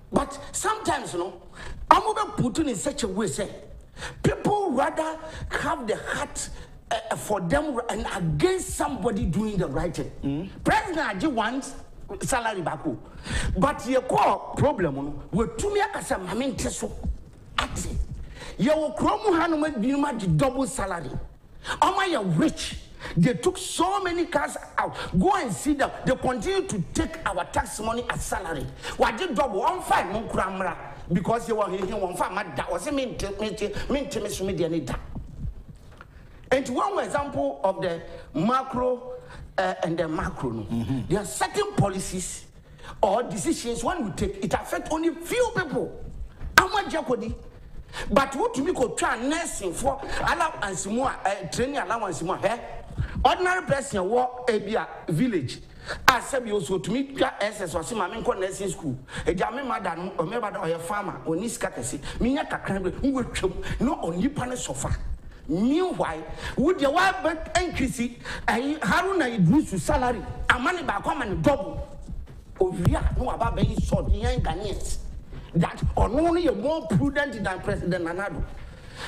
But sometimes, you know, I'm going to put it in such a way, say, people rather have the heart uh, for them and against somebody doing the right thing. Mm. President Aji wants salary back, but your core problem, we two me as a moment, so at your chromo double salary. Am I rich? They took so many cars out. Go and see them. They continue to take our tax money as salary. Why did double one five no cramra? Because they were here one five that was a mint media. And one more example of the macro uh, and the macro. Mm-hmm. There are certain policies or decisions one will take. It affects only few people. How much jeopardy? But what we could try nursing for allow and some more training allowance more eh? Ordinary person war a village. I said you also to meet your essence or some nursing school. A German madam or member or a farmer or his catacly, Minaka Kremlin, who will not only punish sofa. Meanwhile, would your wife but N P C and Haruna Idrisu salary and money by common double? Oh, yeah, no about being short young Ghanaians. That or only a more prudent than President Nanado.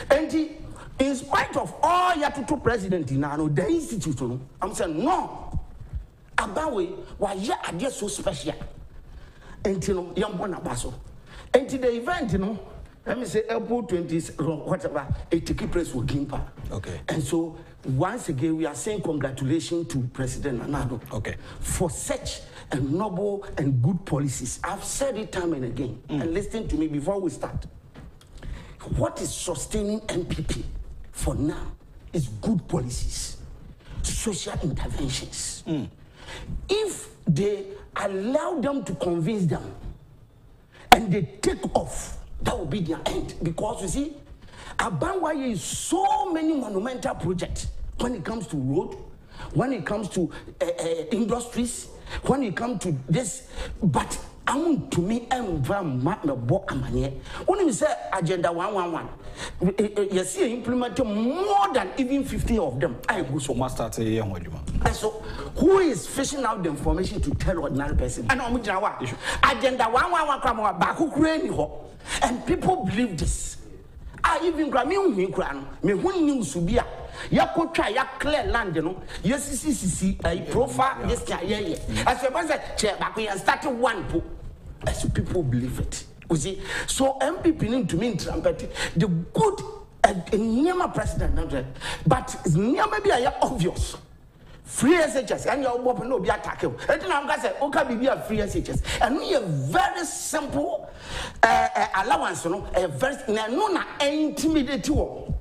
And he, in spite of all Yatutu President Nano, the institution, I'm saying, no, Abawe, why you are just so special. And you know, young Bonabasso. And to the event, you know, let me say elbow twenties, whatever, it took place with Gimpa. Okay. And so once again, we are saying congratulations to President Nana Akufo-Addo okay. for such a noble and good policies. I've said it time and again. Mm. And listen to me before we start. What is sustaining N P P for now is good policies, social interventions. Mm. If they allow them to convince them and they take off, that will be their end. Because you see, Abanwaye is so many monumental projects when it comes to road, when it comes to uh, uh, industries, when it comes to this. But I want to me and when you say agenda one one one, you see implemented more than even fifty of them. I go so master to you. And so who is fishing out the information to tell ordinary person? And I'm agenda one one one come back who and people believe this. I even grab me who news to be. You could try your clear land, you know. Yes, a profile, yes, yeah, yeah. As you said, chair back, we started one book. As people believe it. You see, so M P P to me, trumpet, the good and near my president, but it's near maybe obvious. Free S H S, and your woman will be attacked. And then I'm going to say, okay, we are free S H S. And we have very simple uh, allowance, you know, a very intimidating.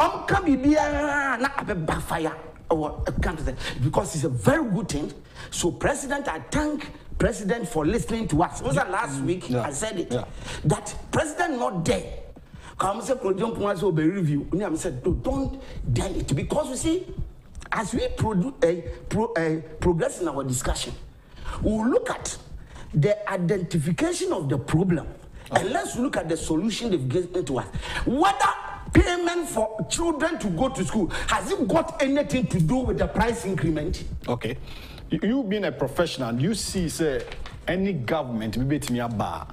Um, can be be not a backfire or a country because it's a very good thing. So, President, I thank President for listening to us. It was yeah. last week yeah. I said it yeah. that President not there. Come say President Kumasi will be review. I said no, don't dare it because you see, as we produ uh, pro uh, progress in our discussion, we will look at the identification of the problem okay. and let's look at the solution they've given to us. Whether payment for children to go to school, has it got anything to do with the price increment? Okay. You, you being a professional, you see, say, any government, maybe it's a bar,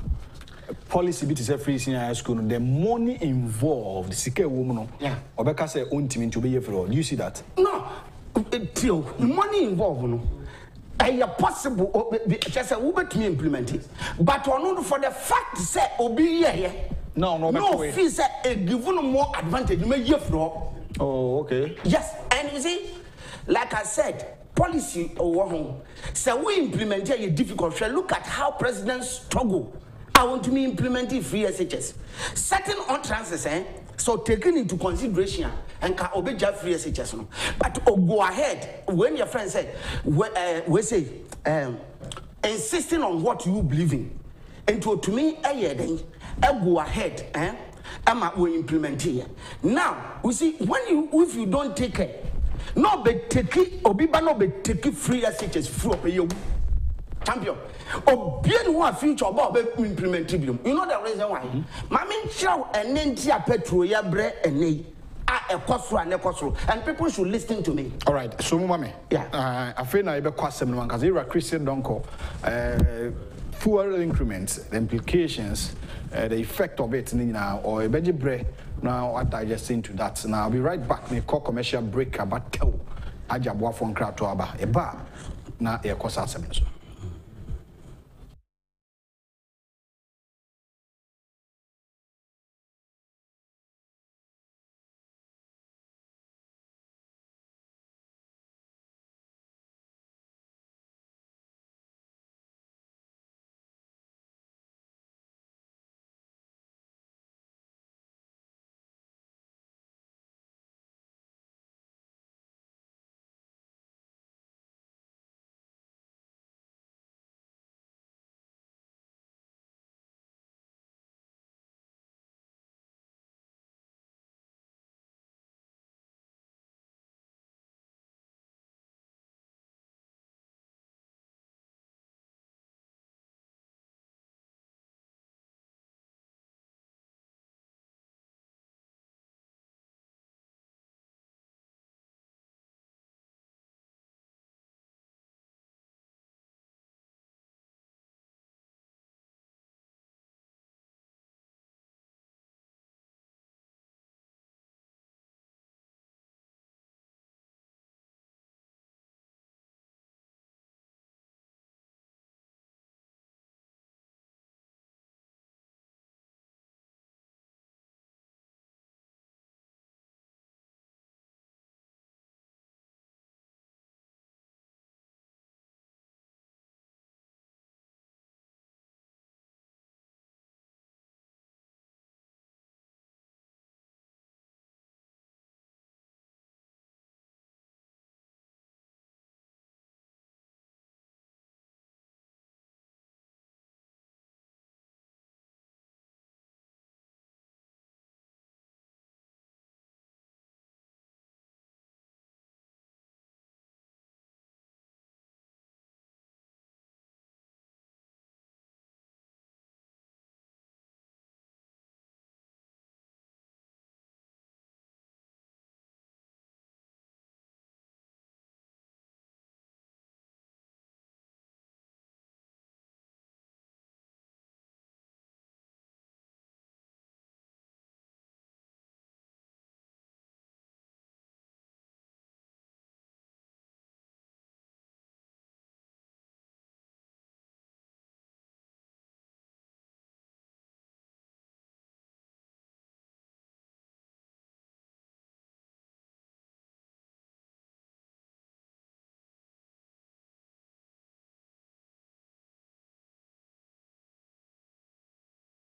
policy, it is a free senior high school, the money involved, the woman, yeah. or because they own team to be here for all. Do you see that? No. The money involved, no. It's possible, just a woman to implement it. But for the fact, say, Obi, yeah. No, no, no. No, fees are given more advantage. You may hear from. Oh, okay. Yes, and you see, like I said, policy or so we implement it difficult. Look at how presidents struggle. I want to be implementing free S H S. Certain utterances, eh? So taken into consideration and can obey just free S H S. No? But oh, go ahead when your friend said, we, uh, we say, um, insisting on what you believe in. And to, to me, I hear them. I go ahead, eh? Emma will implement here. Now, you see, when you if you don't take it, no be take it, Obiba no be take it free as it is free of you. Champion. Obian one future about implement it. You know the reason why? Mamin show and then tia petro ya bre and nay. And people should listen to me. All right. So, Mummy. Yeah. I feel I be question one because you are Christian Donkor. Fuel increments, the implications, uh, the effect of it now, or a veggie bread. Now I digest into that. Now I'll be right back. Make a commercial break about tell Ajabwa from crowd to Abba. A bar now, a cost assessment.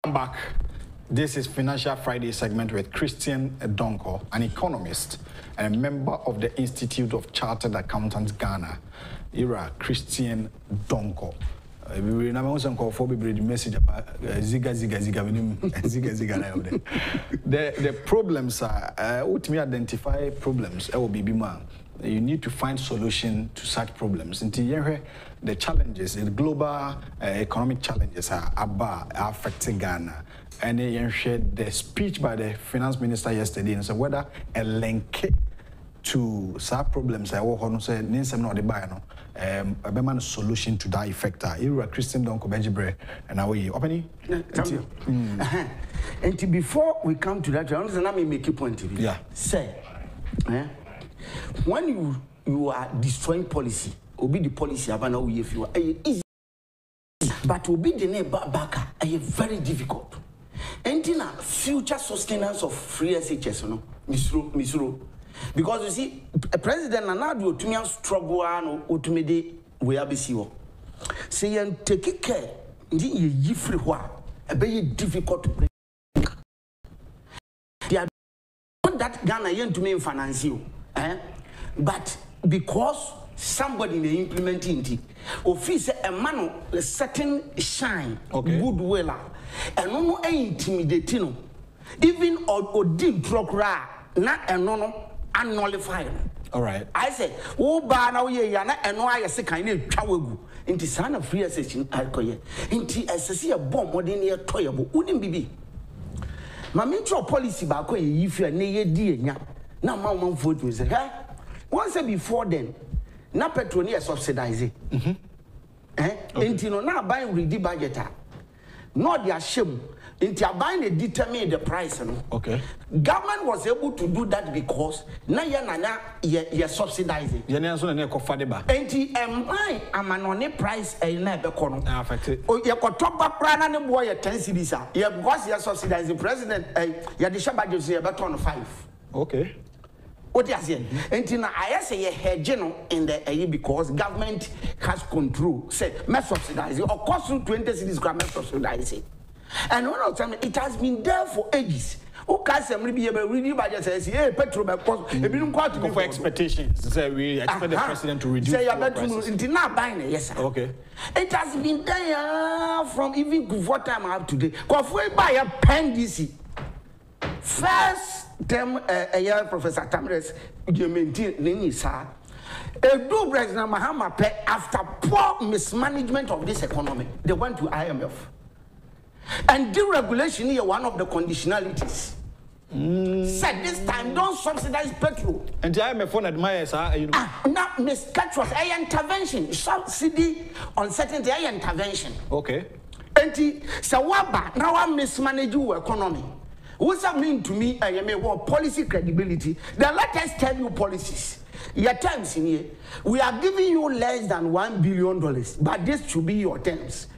Welcome back. This is Financial Friday segment with Christian Donkor, an economist and a member of the Institute of Chartered Accountants Ghana. Ira Christian Donkor. We remember some called message about ziga ziga ziga ziga ziga. The the problems are uh, ultimately identify problems. You need to find solution to such problems. And the challenges, the global uh, economic challenges are, are affecting Ghana. And they shared the speech by the finance minister yesterday and said whether a link to such problems, I will say, I'm not the buyer. Um, a solution to that effect. You are Christian Donkor Benjibre, and how are you? Open it. And before we come to that, I understand I make a point to you. Yeah. Say, eh? When you you are destroying policy, obey the policy. Have now if you are easy, but obey the name back. Are very difficult. And in a future sustenance of free S H S, no, misro, misro. Because you see, a president now do to me struggle and automate we are busy. Say and take care. Ndi free wa. A very difficult to break. They are not that Ghana yen to me in finance you. Eh? But because somebody may implement it, office a man a certain shine, okay. Goodwill, and no no intimidating, even or dim procura, not a no unnollifying. All right. I say, oh, ba now ye yana and no I say kind of chawagu. In the son of free assessing alcohol, in the assessing a bomb or near toyable, wouldn't be. My mentor policy back if you are near dear. Now, my mom vote was eh? Once before then, now petrol is subsidized. Mm-hmm. Eh? Okay. And you know, now buying ready budget. Not their shame. And you are buying a determined the price. No? Okay. Government was able to do that because now you are subsidizing. You are subsidizing. And you are buying a price. You are affected. You are top up brand and boy at ten cedis. Because you are subsidizing. President, you are the share budget, you are about twenty-five. Okay. What you are saying? Until now, I say a hedging in the area because government has control. Say, must subsidize it. Of course, twenty cities government subsidize it. And one of them, it has been there for ages. Who can't say maybe a renew budget says, hey, petrol, because it didn't quite go for expectations. Say we expect the president to reduce. Say, until now, buying it, yes, sir. Okay. It has been there from even before time I have today. Because we buy a pen D C. First term, uh, Professor Tamres, you maintain Ninisa. A do President Mahama play after poor mismanagement of this economy. They went to I M F. And deregulation is one of the conditionalities. Mm. Said this time, don't subsidize petrol. And the I M F won't admire, sir. You know. Ah, now, Miss Catros, I intervention. Subsidy, uncertainty, I intervention. Okay. And the Sawaba, now I mismanage your economy. What's that mean to me? I am a war policy credibility. Then let us tell you policies. Your terms in here. We are giving you less than one billion dollars, but this should be your terms.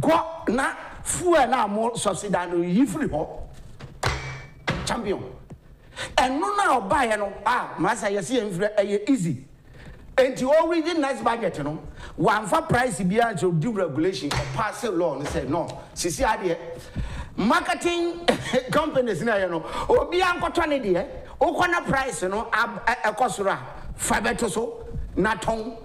Go now, fuel now more subsidy free champion. And no now buy no ah, master you see easy. And you already nice budget, you know. One for price beyond your due regulation or pass a law and say no. See see idea. Marketing companies, you know, or be uncotoned, eh? O'Connor price, you know, a cosura, five or so, not tongue,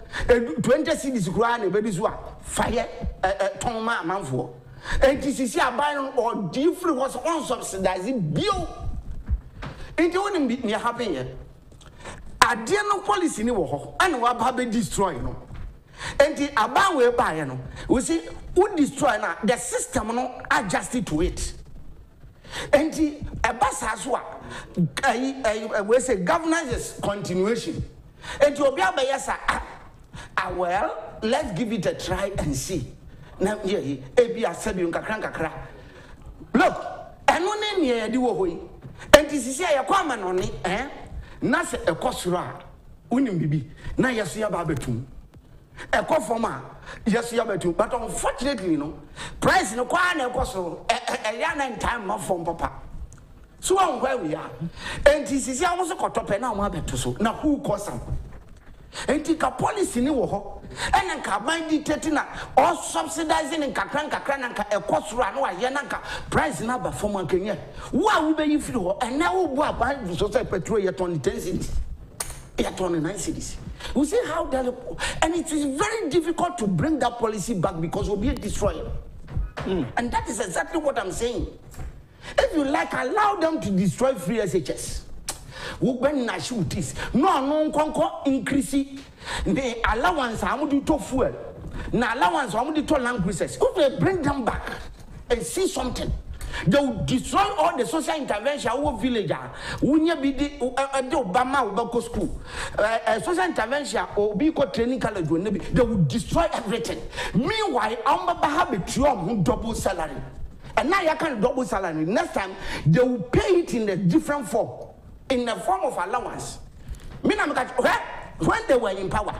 twenty cities grand, a baby's what? Fire, a tongue, man, man for. And this is a buying or different was on subsidizing bill. It wouldn't be near happy. I dare no policy, no, and what have been destroyed. And the about we buy, no, we see. Would destroy now the system no adjust it to it. And the bus has what we say governance is continuation. And you'll be able yes, ah well, let's give it a try and see. Now yeah, A B I said you can crack. Look, and one near the way. And this is a common on it, eh? Nas a cosura. Unim bibi. Now you see a babetum. A conformer, yes, you have to, but unfortunately, you know, price no quite a cost of a young and time off from Papa. So, where we are, and this is also caught up and now, my better so now who costs them? Enti ka policy ni wo ho ene nka ban dictate na or subsidizing nka kran nka kran nka ekosura na wa ye na nka price na ba form nka nye wa wo be yi firi ho ene wo bu aban social petrol ye ton intensity ye ton nine cities. We see how that, and it is very difficult to bring that policy back because we'll be destroyed. Mm. And that is exactly what I'm saying. If you like, allow them to destroy free S H S. When nationalities, no, no, increase the allowance. I'm going to talk fuel. Now allowance. I'm going to talk languages. If they bring them back and see something, they will destroy all the social intervention our village. We need be the Obama will go school. Social intervention or be called training college. They will destroy everything. Meanwhile, I'm going to have double salary. And now you can't double salary. Next time they will pay it in a different form, in the form of allowance. When they were in power,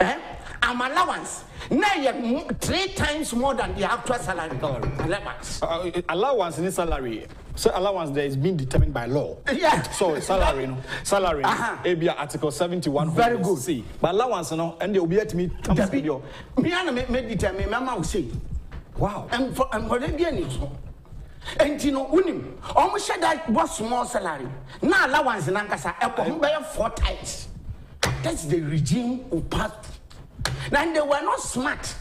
eh? I'm allowance. Now you're three times more than the actual salary. Allowance. Uh, allowance is salary. So allowance there is being determined by law. Yeah. So salary, no. Salary. Uh-huh. A B R Article seventy-one. Very good. See. But allowance, you know, and they will be at me. Me and me determine. Mama will say, wow. And for and for them being it. And you know, unim, almost that was small salary. Now allowance in Ankasa, I four times. That's the regime who passed. And they were not smart.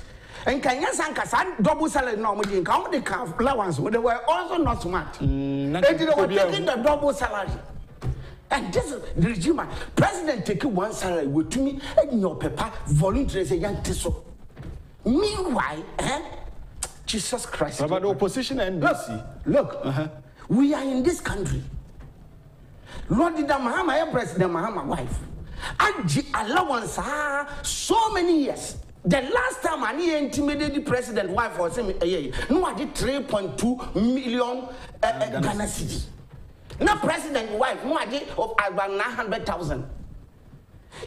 And Kenya Sankasa, double salary normally in count the allowance, they were also not smart. Mm, not and they were taking the double salary. And this is the regime. President taking one salary with me and your paper voluntarily say, young Tiso. Meanwhile, eh? Jesus Christ. About the opposition and N D C. Look, look uh-huh. we are in this country. Lord Mahama, President Mahama wife, and allowance her so many years. The last time I intimidated the president wife was saying, no, I did three point two million uh, Ghana city. Now president wife, no, I did of about nine hundred thousand.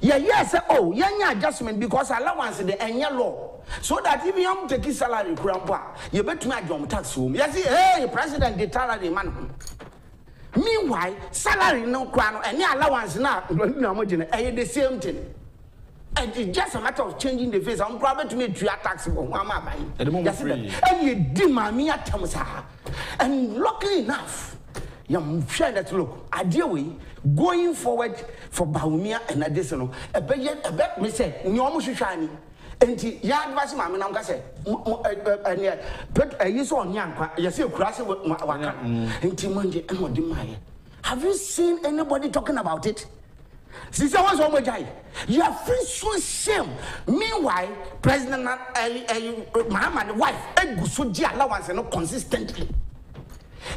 Yeah, yes, oh, yeah, adjustment because allowance is the annual law. So that if you take his salary, you bet me a tax home. You see, hey, president, the salary man. Meanwhile, salary no crown, any allowance now, the same thing. And it's just a matter of changing the face. I'm probably to make three attacks. And you demand me at Thomas. And luckily enough, I'm sure that look, ideally, going forward for Bahumia and Adesino, a bet, a bet, me say, Nyomushani. Enti ya advise ma me na nka se ene but eyi so onya nkwa ye se kurase waka enti manje eno de maye. Have you seen anybody talking about it? Since I was on my guy, you have feel so shame. Meanwhile, President Mahama wife eguso di allowance no consistently.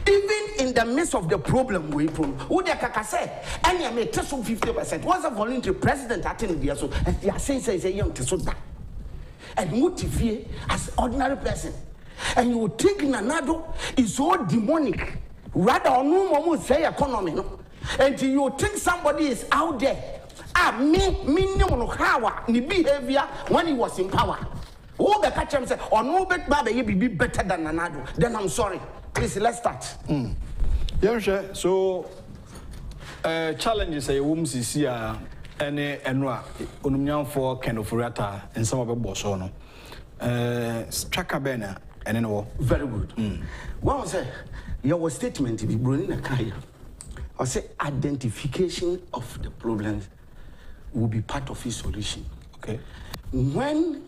Even in the midst of the problem we problem, who they can say, and you may take some fifty percent. Once a voluntary president attended the so and they are saying say young to so that. And motivate as ordinary person. And you think Nanado is so demonic. Rather, no one say economy. No? And you think somebody is out there. Ah, me, me, no, how the behavior when he was in power. All the catch him say, or no, but Baba, you be better than Nanado. Then I'm sorry. Please, let's start. Mm. Yeah, sure. So, uh, challenges say, women see. And Enra, Unum for Ken Ofori-Atta and some of the boss on Straka Banner and then all. Very good. What was it? Your statement to be brought in Kaya. I say identification of the problems will be part of his solution. Okay. When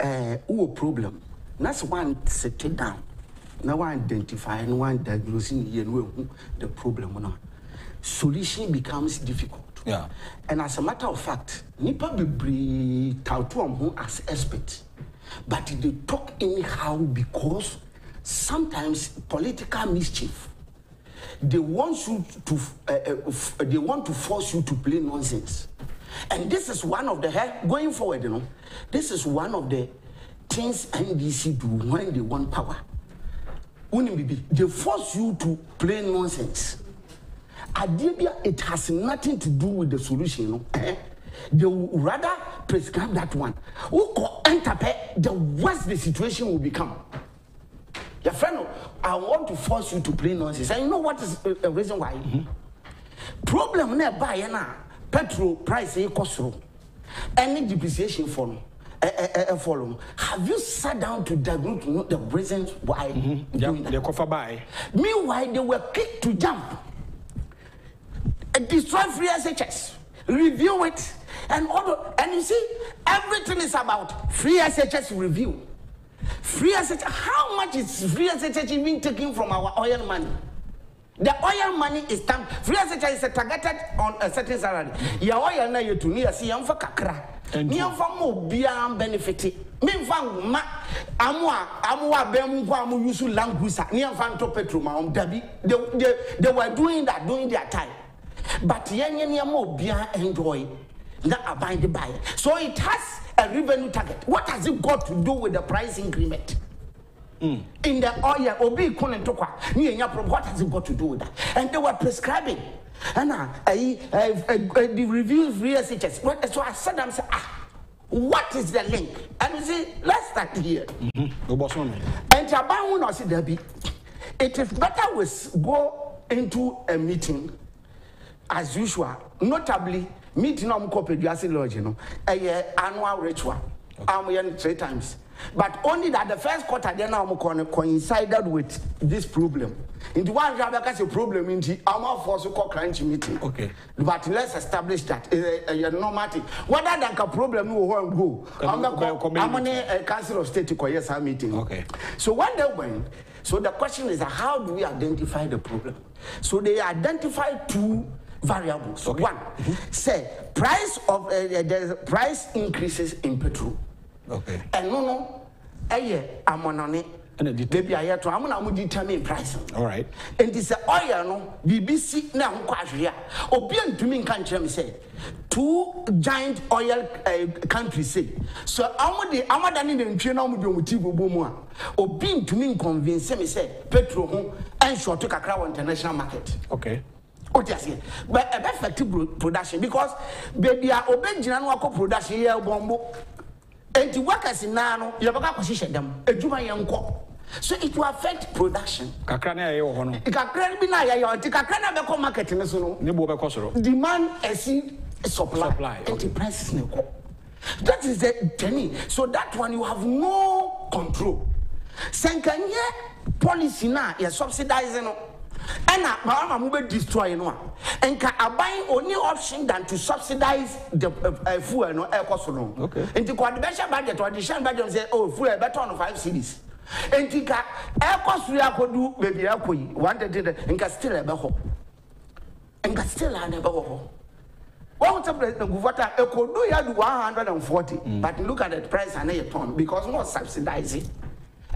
uh our problem, that's one set it down. Now one identify and one diagnosing the problem or not. Solution becomes difficult. Yeah. And as a matter of fact, Nipa Bibri Tautuam as expert, but they talk anyhow because sometimes political mischief. They want you to uh, uh, they want to force you to play nonsense. And this is one of the going forward, you know, this is one of the things N D C do when they want power. They force you to play nonsense. Adibia, it has nothing to do with the solution. No? Eh? They would rather prescribe that one. The worse the situation will become. Your friend, I want to force you to play nonsense. And you know what is the reason why? Mm-hmm. Problem nearby, petrol price is costly. Any depreciation form. A, a, a forum. Have you sat down to diagnose to know the reasons why mm-hmm. doing yep. that? By. Meanwhile, they were quick to jump, destroy free S H S, review it, and all. The, and you see, everything is about free S H S review. Free S H S. How much is free S H S even taking from our oil money? The oil money is stamped. Free S H S is targeted on a certain salary. Your oil now you to need a see for kakra. Me from beyond benefit. Me from ma amwa amwa bemu kwa amu yusu languisa. Me from to petroma um dabi. They they they were doing that during their time, but yenye ni amu beyond enjoy not abide by it. So it has a revenue target. What has it got to do with the price increment? Mm. In the oil, obi konen tokwa. What has it got to do with that? And they were prescribing. And uh, I, I, I, I, the review of real S H S. So I said, I'm saying, ah, what is the link? And you see, let's start here. Mm-hmm. And Japan will see Debbie. It is better we go into a meeting as usual, notably meeting on Copediasi Lodge, you know, a annual ritual. I'm okay. um, three times. But only that the first quarter then I'm coincided with this problem. In the one Rabaka's problem in the Ama force called crunch meeting. Okay. But let's establish that a uh, uh, normative. Whether than a problem we will go. I'm on a council of state to call yes meeting. Okay. So when they went, so the question is how do we identify the problem? So they identify two variables. Okay. One, mm-hmm. say price of uh, the price increases in petrol. Okay. And no, no, I'm on it. And it determines to I'm going to determine price. All right. And this oil, no, B B C now quite here. Obian to me country say two giant oil countries say. So I'm the I'm not in the China with the Bomo. Obian to me convince me say petrol and short to Kakra international market. Okay. But a effective production because baby are obedient production here bombo. And the workers in Nano, you have a position them, a Jumayan co. So it will affect production. Cacrana, your honor. Cacrana, your Cacrana, market in the Sono, Niboba Cosro. Demand exceed supply. Supply. And the price is no. That is the journey. So that one you have no control. Senkanye policy now, you're subsidizing. And I'm going to destroy one. And can buy only option than to subsidize the uh, fuel no air cost alone. Okay. And the contribution budget or the share budget say, oh, fuel better on five cities. And the air cost we are do maybe I could one day and can still have a hope. And can still have a hope. One separate water could do you one hundred and forty, but look at the price and a ton because not subsidizing.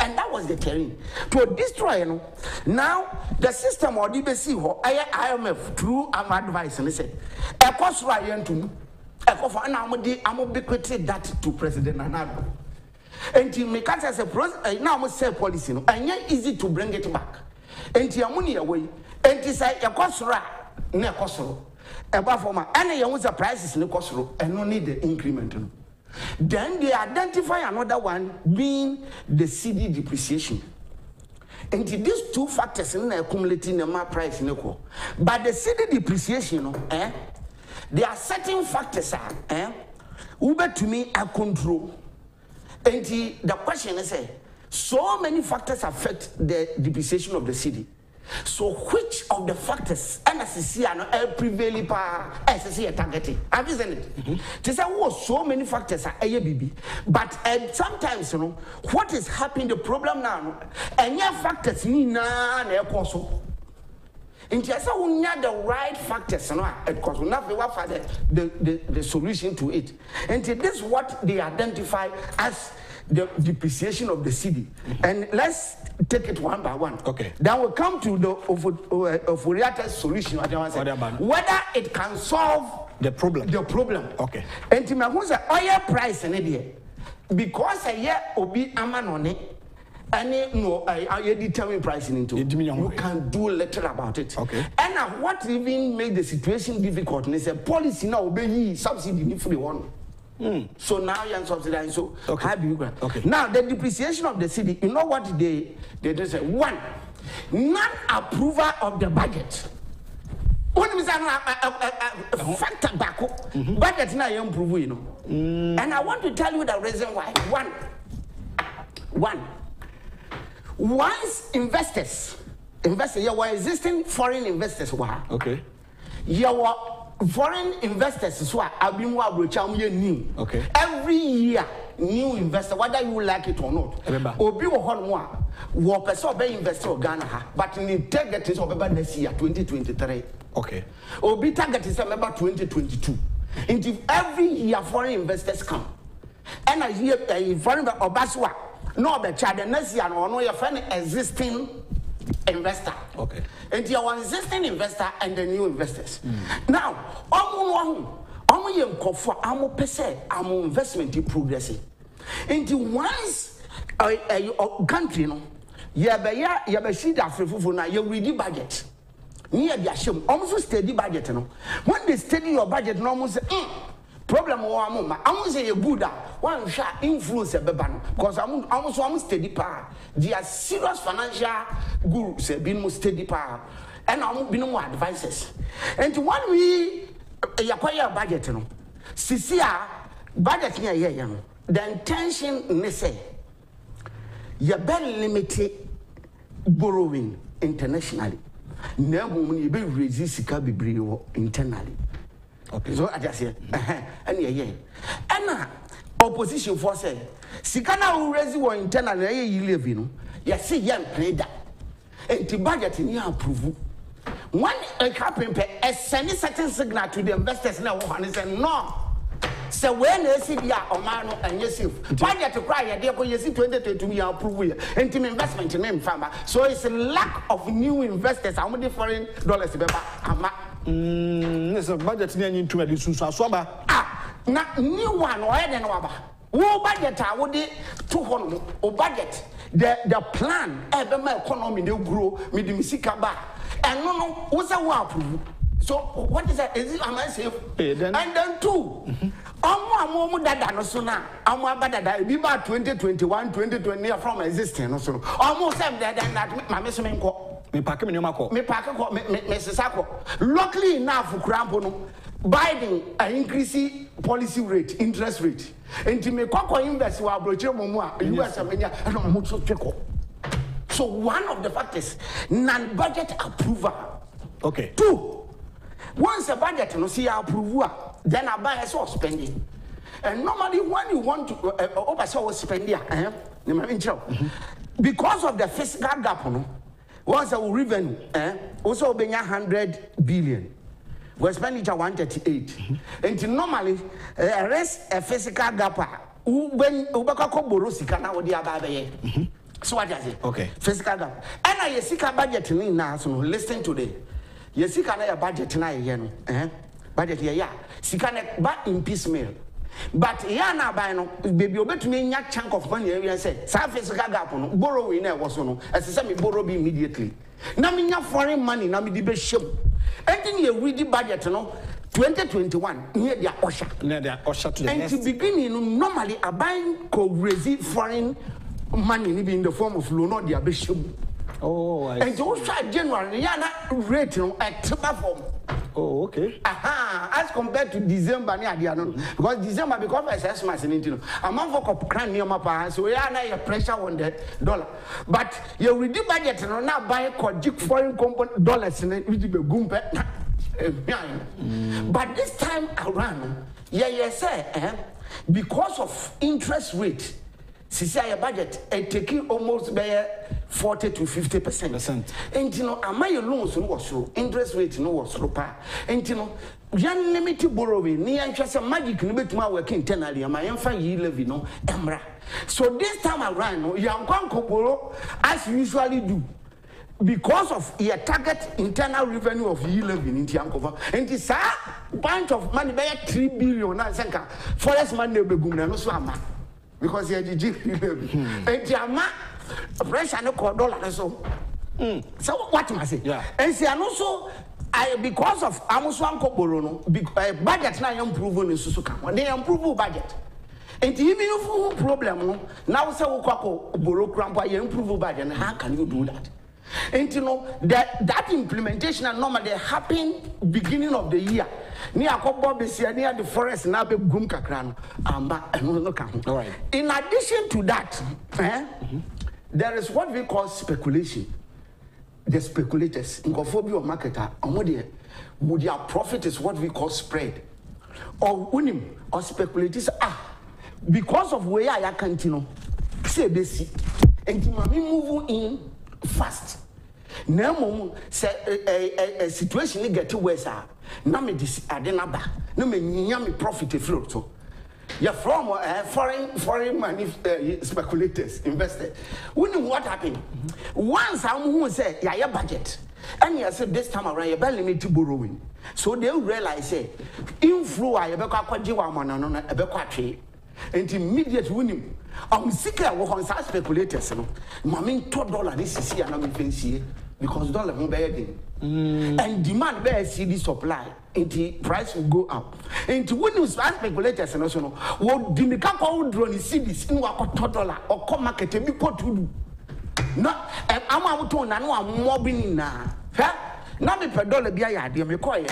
And that was the terrain. To destroy, you know, now the system or D B C or I M F through our advice and they said, I cost Ryan to I'm ubiquitous that to President Nanado. And he make us as a president now say policy, and yet easy to bring it back. And he money away, and he said, I cost Ra, ne Cosro, above for my any one's prices in the Cosro, and no need the increment. Then they identify another one being the C D depreciation. And these two factors in accumulating the market price in the but the C D depreciation, eh? There are certain factors, eh? Uber to me are control. And the question is, eh? So many factors affect the depreciation of the C D. So which of the factors N S C and El prevailing power S S C are targeting? Have you seen it? Mm-hmm. They say, oh, so many factors are A B B. But uh, sometimes, you know, what is happening, the problem now, and your factors need none also. And they say, we need the right factors, you know, because we have the, the, the, the solution to it. And this is what they identify as the depreciation of the C D. Mm-hmm. And let's take it one by one. Okay. Then we'll come to the Ofori-Atta solution. Whether it can solve the problem. The problem. Okay. And to my say oil price in it because a year obi aman on it. And no, I determine pricing into it. You can do little about it. Okay. And uh, what even made the situation difficult is a policy now obey subsidy for the one. Mm. So now you're subsidizing. So okay. How do you grant? Okay. Now the depreciation of the city. You know what they they just say? One, non-approval of the budget. factor back, but that's not improving, you know. And I want to tell you the reason why. One, one, once investors, investors, you were existing foreign investors, why? Okay. You were foreign investors, so I've been new. Okay. Every year, new investor, whether you like it or not. Remember. Obi Ohonwa, Wopeso be investor in Ghana, but in the target is over next year, twenty twenty-three. Okay. Obi target is about twenty twenty-two. And every year foreign investors come, and I hear a foreign Obaswa, no, the child next year no no your friend existing investor. Okay. And your existing investor and the new investors. Mm. Now, omu omu yem kofa amu pese amu investment in progress. And once a a country no, ya be ya ya be see the Afrifufu na you ready budget. Near the shame, almost steady budget. No, when they steady your budget, no one say, problem or among I won't say a Buddha, one shall influence a beban, because I'm almost almost steady power. They are serious financial gurus, have been most steady power, and I won't be no more advices. And when we acquire a budget, no, C C R budget near here, the intention may say, you better limit borrowing internationally. Never will you be resist internally. Okay. So I just say, and yeah, yeah. And opposition force say, Sikana will raise your internal, you live in. You see, young play that. And the budget in your approval. When a company sends a certain signal to the investors now, and say, no. So when they see the Omano and Yusuf, why they to cry? They go Yusuf twenty twenty-two we approve and team investment name farmer. So it's a lack of new investors. How many foreign dollars? Ama. Hmm. It's a budget. Ni any two editions. So aswaba. Ah, na new one or any other. What budget? I would two hundred. O budget. The the plan. Every my economy they grow. Me the music kaba. And no no. What's that? What approve? So what is that? Is it am I safe? Hey, then. And then two. Omo amu dada no so na amu abadada bi ba twenty twenty-one twenty twenty from existing no so omo say dada na ma me so me nko me pack me nko me pack ko me me sesa ko luckily enough kurampo no Biden an increase policy rate interest rate enti me kokko invest wa abrochire momu a U S amenya e no mo so tweko. So one of the factors non budget approval. Okay. Two, once a budget no see approval, then I buy a source spending. And normally when you want to over source spending, because of the fiscal gap, no, once our revenue, eh, also being one hundred billion. We spend it at one thirty-eight. And normally uh, rest a fiscal gap when borrow. So what I say? Okay. Fiscal gap. And I see a budget now, so listen today. You see a budget now, you know. Budget yeah, yeah. She can buy in piecemeal. But yeah, now by no baby, you bet me a chunk of money. You say, "Surface gap on borrow in there was no." As I said, me borrow be immediately. Now me not foreign money. Now me the best shop. Anything you read the budget, no. twenty twenty-one near their usher. Near their usher to the next. And to beginning, normally a bank could receive foreign money in the form of loan or their best shop. Oh, I see. And those are generally yeah, not rate no at top form. Oh, okay. Aha, as compared to December, because December because I said my sentiment. I'm not for crime near my parents, so we are now pressure on the dollar. But you will do budget and not buy foreign company dollars in it, which will be. But this time around, yeah, yeah, sir, eh, because of interest rate, C C I budget and taking almost by forty to fifty percent. And you know, am I loans no was so interest rate no was so pa. And you know, yan limited borrowing, ni interest magic limit my work internally, am I infant ye levy no emra. So this time around, you are going to borrow as you usually do. Because of your target internal revenue of eleven in Tiankova, and this bunch of money by three billion and senka forest money be gum no swama. Because he had the G P and the amount pressure no dollar so. So what must say? Yeah. And see, and also I because of Amuswan Koborono, because budget now improving in Susuka. They improve budget. And even if you problem, now say we borrow cramp, you improve budget. How can you do that? And you know that that implementation normally happen beginning of the year. Near Bob is here near the forest and Abe Gumkakran. All right. In addition to that, eh, mm-hmm. there is what we call speculation. The speculators, incophobia or marketer, and their profit is what we call spread. Or unim or speculators ah because of where I can you say this and move in fast. Now, a situation get to worse. Now, me this adenaba. No me nyami profit float. So, you're from foreign foreign money speculators, investors. We know what happened. Once someone say, "Yeah, your budget," and you say, "This time around, you're limit to borrowing." So they realize, "Hey, influence, you're going to quit your money, no, no, you're going to quit." And immediate winning. I'm sick of speculators. I mean, two dollars this is here and I'm fancy because dollar won't and demand better see the supply. And the price will go up. And to win those speculators, and also, what the Mikako drone is see this in what two dollar or come market and be put to do. Not and I'm out on and I'm mobbing now. Not the per dollar be a idea, McCoy.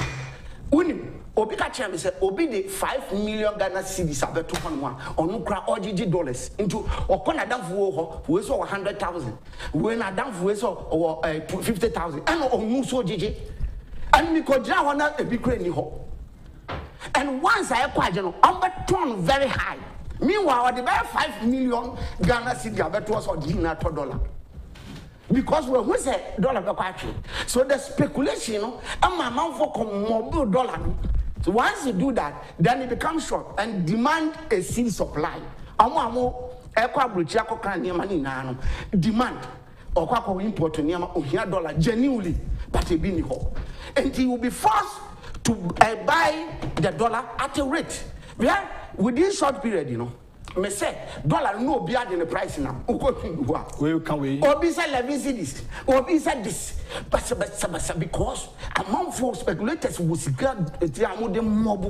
Winning. Obi Kachia said, Obi the five million Ghana cedis about two point one or no cra or G dollars into or Conadam for who is over hundred thousand. When Adam for or fifty thousand and or no so G. And we could draw on a big crane. And once I acquired, you know, I'm turned very high. Meanwhile, the buy five million Ghana cedis about was or dinner to dollar. Because we who say dollar the country. So the speculation, you know, and my mouth for mobile dollar. So once you do that, then it becomes short and demand a seed supply. Demand or import dollar genuinely, but it be and he will be forced to buy the dollar at a rate. Yeah, within short period, you know. Me say dollar no be in the price now. Where can we? Obi say eleven cities. Obi say this. But but because among four speculators who secure the amount of mob,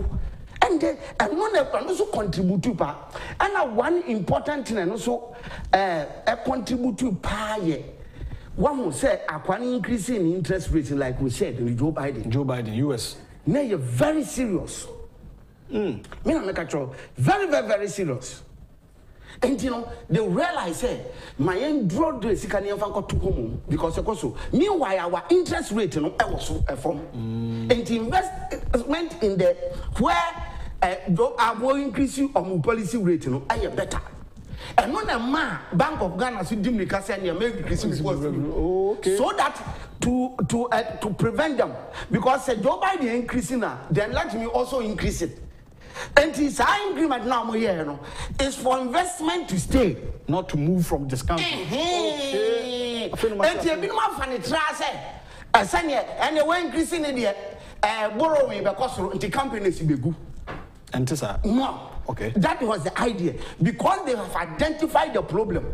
and then and one also contribute to pa. And one important thing and also a contribute to pa ye. One who say a can increase in interest rates like we said in Joe Biden. Joe Biden, U S. Now you're very serious. Me na make control. Very very very serious. And you know, they realize, hey, my end draw the Sikanian Fanco took home because also, meanwhile, our interest rate, you know, also a form. Mm. And the investment in the where I will increase you on policy rate, you know, I am better. And when a man, Bank of Ghana, should dim the cash and you make increases so that to to uh, to prevent them because uh, Joe Biden increasing now, then let me also increase it. And this agreement now here, you know, is for investment to stay, not to move from this country. And the minimum financial assets, and they were increasing the borrowing because the companies will be good. And this, no, okay, that was the idea because they have identified the problem.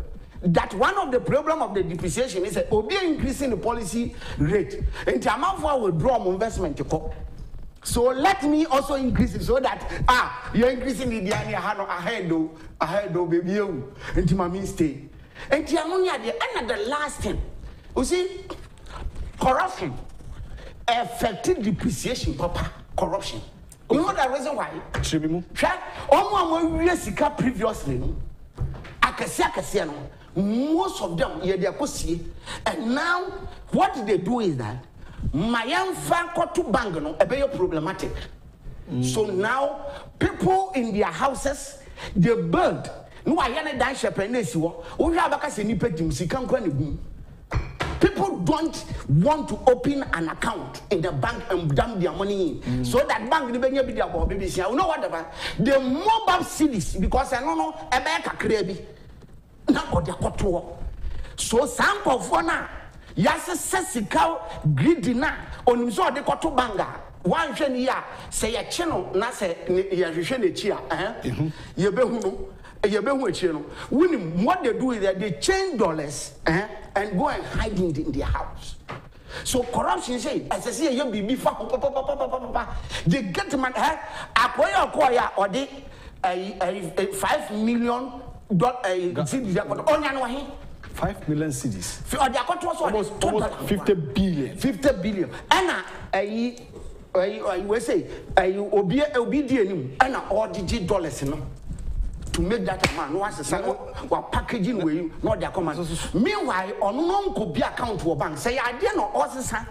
That one of the problem of the depreciation is that Obi increasing the policy rate, and the amount for will draw on investment to come. So let me also increase it so that ah you're increasing the idea ahead though ahead though baby you and to my mistake and the and the last thing you see corruption effective depreciation proper corruption you know the reason why previously most of them yeah they are and now what they do is that my young Franco to bang no a very problematic. Mm. So now people in their houses they build. No, I am a dance apprentice. We have a senior boom. People don't want to open an account in the bank and dump their money in. Mm. So that bank the baby be about baby. I know whatever the mobile cities because I don't know a bank a crabby. Now or the control. So some of one. Yes, sesical greedy na onimso de koto banga one hwe ya say a channel na say ya hwe na chi a eh ye behu no ye behu achi no when what they do is that they change dollars eh and go and hide in, in their house. So corruption say as I say you be be fa they get man eh akoya akoya or the five million dot eh see the onyan Five million cities. Almost, almost fifty billion. fifty billion. And I, I will say, I will be obedient and all the dollars to make that man once the or packaging with you, not their commands. Meanwhile, on non could be account to a bank. Say, I didn't know all the sun.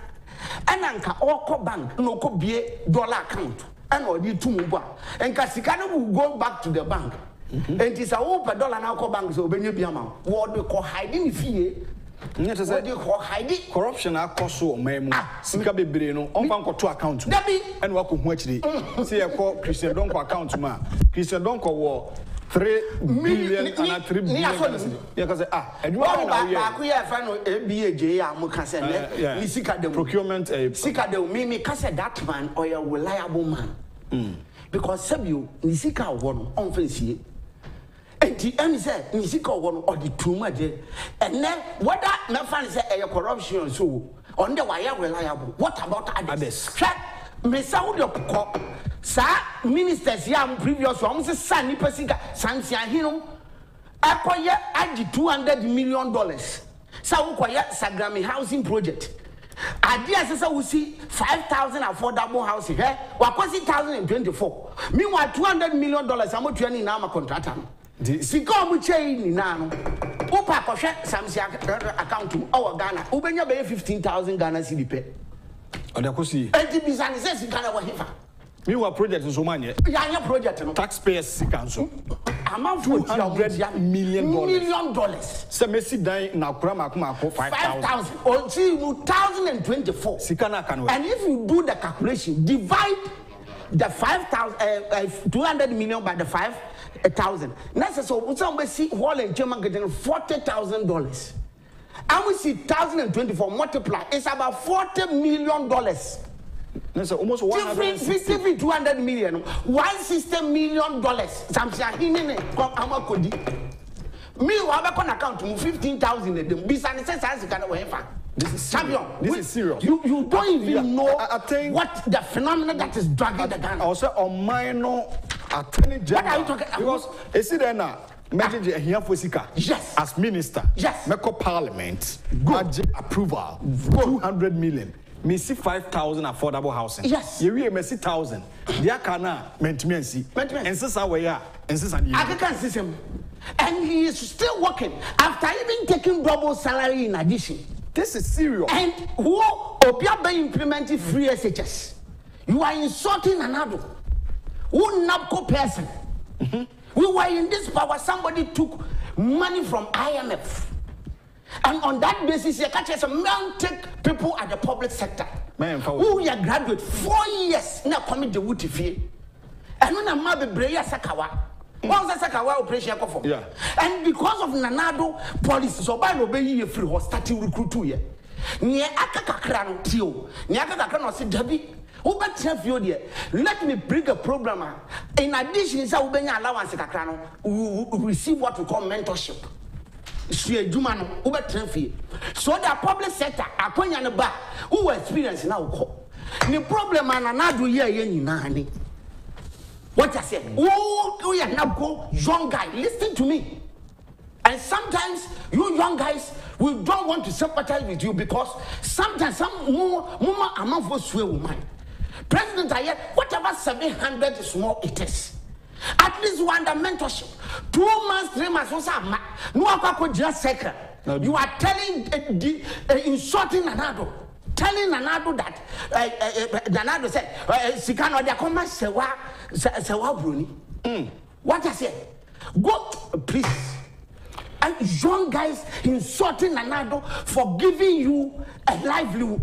And Anka or bank, no could be dollar account. And all you two move and Cassicano will go back to the bank. And it is a open dollar now called banks or Benubiama. What we call hiding fee. What you call hiding corruption. I cost so memo. Sikabi Breno, on bank two accounts. And what could watch the see a call Christian Donkor account, ma. Christian Donkor war three million and three billion. Because ah, and you are back. We have A B J, Mukasel, Sika the procurement, Sika the Mimi Cassette, that man or a reliable man. Because some you Nisika won on fancy. And the M said, Nisika won or the two major. And then what that no fan said a corruption so on the wire reliable. What about others? Messaudio Sir Ministers Yam previous ones Sani Pasica Sansia Hino Aquia add two hundred million dollars. Sao Quaya Sagrami housing project. Ideas we see five thousand affordable housing here. Wakasi thousand and twenty-four. Meanwhile, two hundred million dollars. I'm not training now. I'm a contractor. Sika mu chain na Opa koshe samsi account to our Ghana. Ubenya be fifteen thousand Ghana cedis. And I could see. Enti bizani says in Ghana wahifa. Meanwhile, project in Somalia. Yeah, project. Taxpayers sikaanso. Amount two hundred million dollars. Million dollars. So Messi dying now. Krama kuma ko five thousand. Five thousand. Until two thousand and twenty-four. Sikana kanwe. And if you do the calculation, divide the five thousand, uh, uh, two hundred million by the five uh, thousand. Necessary. So Messi whole in German getting forty thousand dollars. And we see thousand and twenty-four multiplied. It's about forty million dollars. That's almost one hundred fifty, two hundred million, one hundred sixty million dollars. Account fifteen thousand of them. This is serious. This is serious. You, you don't even know I, I think what the phenomenon that is dragging the Ghana. Also, a minor attorney general. What are you talking about? Because it's there now. Yes. As minister, yes. Make up parliament. Budget approval. two hundred million. Me see five thousand affordable housing. Yes. You really see thousand. There cana meant me and see. And since our year, and since an year. I can see him, and he is still working after even taking double salary in addition. This is serious. And who Opia by implementing free S H S? You are insulting another. Who Nabco person? Mm-hmm. We were in this power. Somebody took money from I M F. And on that basis, you catch some men take people at the public sector. Man, who you graduate four years now commit the wood field. And when I'm a Breya Sakawa, what's the Sakawa operation? Yeah. And because of Nanado policy, so by obey you free or starting recruit to you. Near Akakakran Tio, near Akakakran or Sidabi, who but self you dear. Let me bring a programmer. In addition, so when you allow us a receive what we call mentorship. So the public sector, upon and back, who experience now. The problem man another year in Nani. What I said, oh, we are now go young guy. Listen to me. And sometimes you young guys, we don't want to sympathize with you because sometimes some more more amount for swear woman. President, I hear whatever seven hundred small it is. At least one the mentorship. Two months, three months, no one just second. You are telling, uh, the, uh, insulting Nanado, telling Nanado that uh, uh, uh, Nanado said, "Sikano diakoma sewa sewa bruni." What I said? Go, please. And young guys insulting Nanado for giving you a livelihood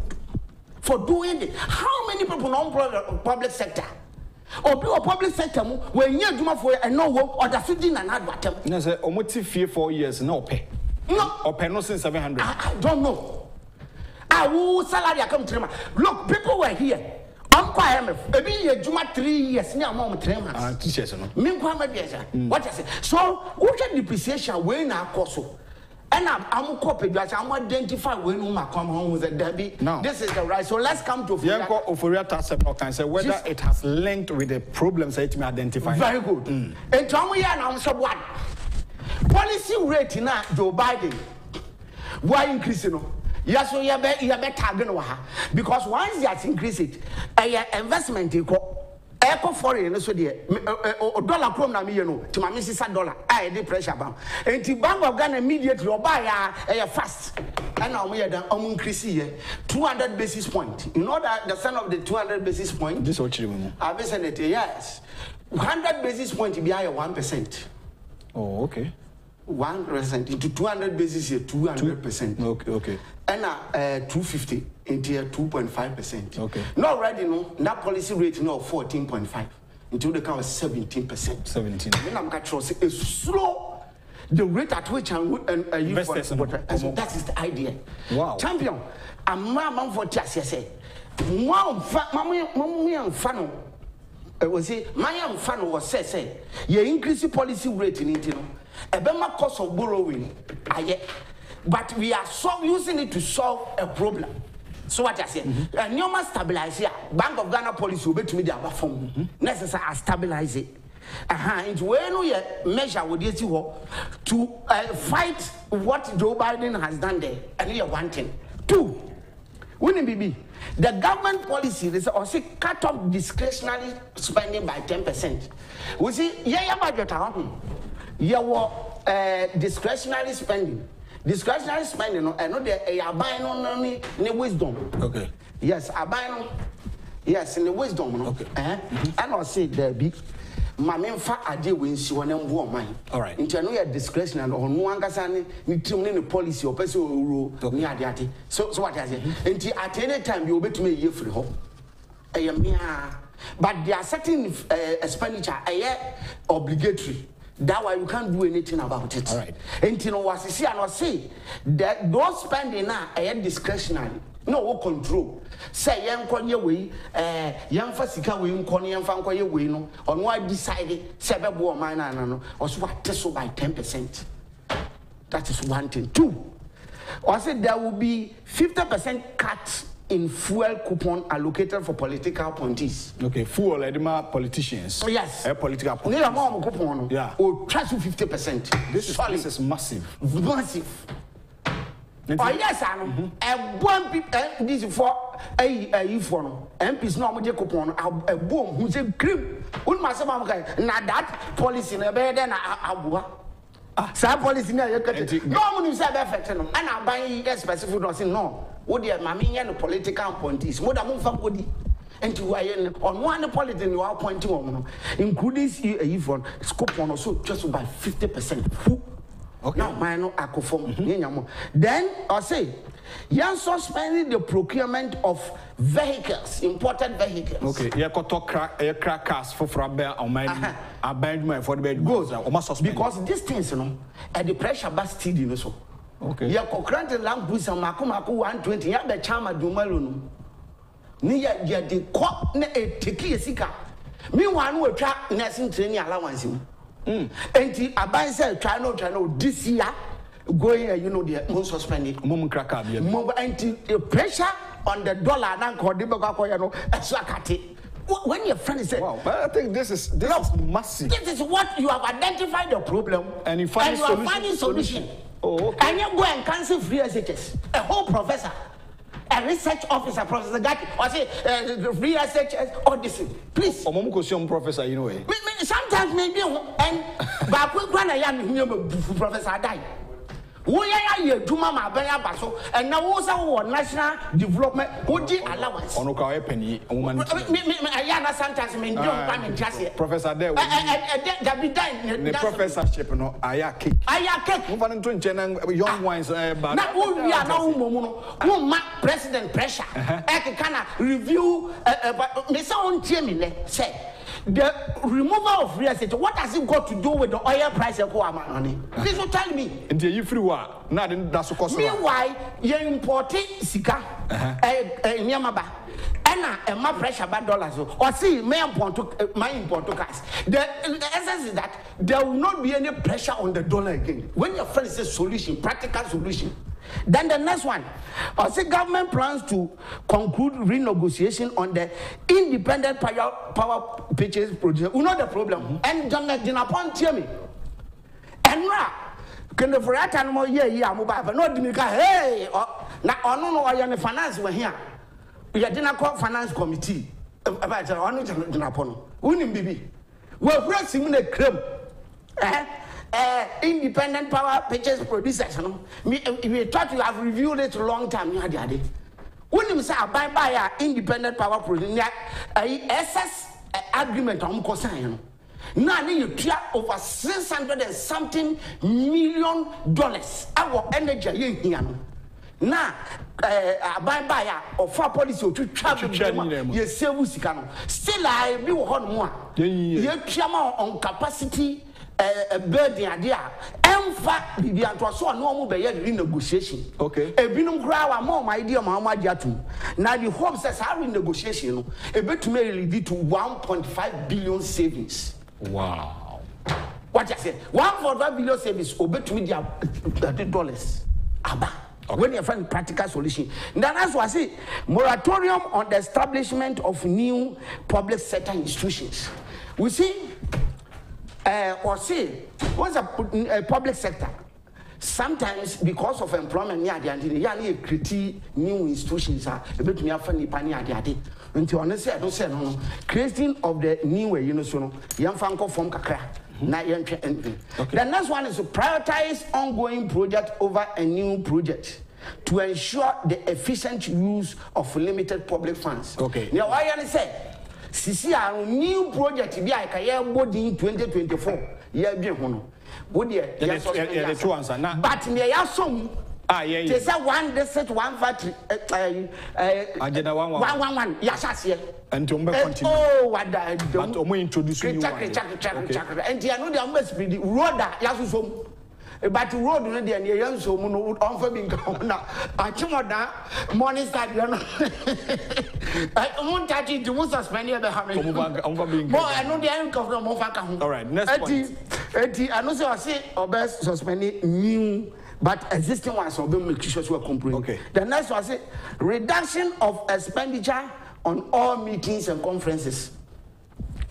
for doing it. How many people on public sector? Or public sector, when you do for a no work or the city and advertising. No, sir, almost fear four years, no pay. No, or pay no since seven hundred. I don't know. I will salary. I come to them. Look, people were here. I'm quite maybe you do three years now. Mom, three months. Teachers, no. Me, what I say. So, what the depreciation when I cost so. And I'm I'm copy because I'm identified when Uma come home with a Debbie. Now this is the right. So let's come to Ofori-Atta. Ofori-Atta can say whether just, it has linked with the problems that it may identify. Very good. Mm. And Tom we announce what policy rate now Joe Biden Why increase it? Yes, so you better target ha, because once you have increased it, your investment you go. Echo foreign, so dear, dollar chrome, you know, to my missus dollar. I did pressure bound. And the bank of Ghana immediately buy a fast. And now we are the Omuncrisi, two hundred basis points. You know that the son of the two hundred basis points. This is what you mean. I've been saying it, yes. one hundred basis points behind one percent. Oh, okay. one percent into two hundred basis here, two hundred percent. Okay, okay. And uh, two hundred fifty into two point five percent. Okay. Not already, no. That policy rate now fourteen point five until the count was seventeen percent. seventeen. Then I'm going to say it's slow. The rate at which I'm and uh, you for, so that is the idea. Wow. Champion, I'm man for just say. Wow, mommy, mommy, and funnel. I was say, my young funnel was say, say, you increase the policy rate in it, you know. A better cost of borrowing, but we are so using it to solve a problem. So what I say, a new man stabilize here. Bank of Ghana policy will be to me the above form. Necessary I stabilize it. Uh-huh. And when we measure with this to uh, fight what Joe Biden has done there, and we are wanting two. Wouldn't it be the government policy? They say, or see, cut off discretionary spending by ten percent. We see, yeah, yeah, budget. Your uh, discretionary spending, discretionary spending, no, I know they are buying only the wisdom. Okay. Yes, I buy. Yes, in the wisdom. No? Okay. Eh? Mm-hmm. And I say there be. My main fact I did when she won mine. All right. Into no discretion or no angasani, we tune the policy or person rule. So, so what I say, until at any time you obey to me, you free home. But there are certain uh, expenditure, I obligatory. That why you can't do anything about it. All right. And you know what I see, and I say that those spending now are discretionary. No control. Say young Konya way, uh young Fasika way, Konya Fankoya way, no, or why decided seven war mine and or swat so by ten percent. That is one thing. Two. Or say there will be fifty percent cut in fuel coupon allocated for political appointees. Okay, fuel edema politicians. Oh, yes. A political appointees. Coupon. Yeah. Or trust fifty percent. This is this is massive. Massive. Oh yes, I know. A bomb people. This is for a a uniform. M Ps no more coupon. A bomb who's a crime. Unmasama guy. Now that policy na better na abuwa. Some policy na yekete. No money say perfect no. And I'm buying yes specific nothing no. What the mammy and political appointees. What I'm going and to on one politician you are pointing on. Including a uniform. Scope on also just by fifty percent. Okay. Now, mine are conform. Then I say, you're suspending the procurement of vehicles, imported vehicles. Okay. You can talk crack cars for fraud or mine abandonment for the bed goods. Because these things, you know, at the pressure bus still, you know, so. Okay. You can grant the land goods and Makumako one twenty. You have the charmer Dumalunum. Near the cop, a tiki sika. Meanwhile, we try nursing training allowance. And the abandon try no try no this year going you know the most suspended moment crack up and the pressure on the dollar and called the Boko, you know, as when your friend said, wow, but I think this is this no, is massive. This is what you have identified the problem and you find you are finding solution. Oh, okay. And you go and cancel free S H S, a whole professor, a research officer, professor Gatti, or say uh, free S H S or this. Please. Oh, professor, you know it. Sometimes maybe and but when I am professor die. We are to Mama Bayabaso and now also national development would allowance. On a penny, woman. I sometimes mean, don't come in just here. Professor, there be done. The professor ship, no, Ayaki. Ayaki, woman to Jen young wines, but not who we are now, who mark president pressure. I can review Miss Own Jimmy said. The removal of real estate, what has it got to do with the oil price and go money? Please don't tell me. Until you free war, now that's cost. Meanwhile, you importing sika, eh eh niyamaba, and now eh my pressure about dollars. Or see, my import, my import gas. The essence is that there will not be any pressure on the dollar again. When your friend says solution, practical solution. Then the next one, I say government plans to conclude renegotiation on the independent power, power purchase project. You know the problem. Mm-hmm. And John Mahama, and now, Ken Ofori-Atta no ye ye amobaba no di mika hey na ono no oye ne finance we here ye di na call finance committee about ono di na pono woni bibi we fura sim na krem eh Uh, independent power purchase producers, you know. We, we thought you have reviewed it a long time. You had the idea. When you say buy buy independent power producers, S S agreement on concern. Now you try over six hundred and something million dollars. Our energy here. Now buy buy or for policy to travel. You save us. Still, I be one more. You come on capacity. A bird idea. In fact, the Antoine no more renegotiation. Okay. A binum crowd, more my dear Mamma Jatu. Now the hope says how renegotiation a bit to lead to one point five billion savings. Wow. What I said, one point five billion savings, or bet with their dollars. Abba. When you find practical solution. Then that's why I say moratorium on the establishment of new public sector institutions. We see. Uh, or say, what's a uh, public sector? Sometimes, because of employment, yeah, they create new institutions. A bit me funny pani at the until honestly, I don't say no. Creating of the new way, you know, so no. Young Franco from Kakra, not young. The next one is to prioritize ongoing project over a new project to ensure the efficient use of limited public funds. Okay. Now, why you say? Sisi a new project bi a kaye body in twenty twenty-four ye bi ho no wo de ya so the true answer na but me ya som ah yeah yeah they say one district one factory eh agenda one one one ya sase and to be continue oh what but omo introduce you and you know they am best the road ya so som but road no de ya so mu no on fa bi nkan na achimoda money start you know I won't touch it. You won't suspend your behavior. More, I know the end of the month. All right, next point. I know I say or best suspend new, but existing ones will be make sure we are complete. Okay. The next one say reduction of expenditure on all meetings and conferences.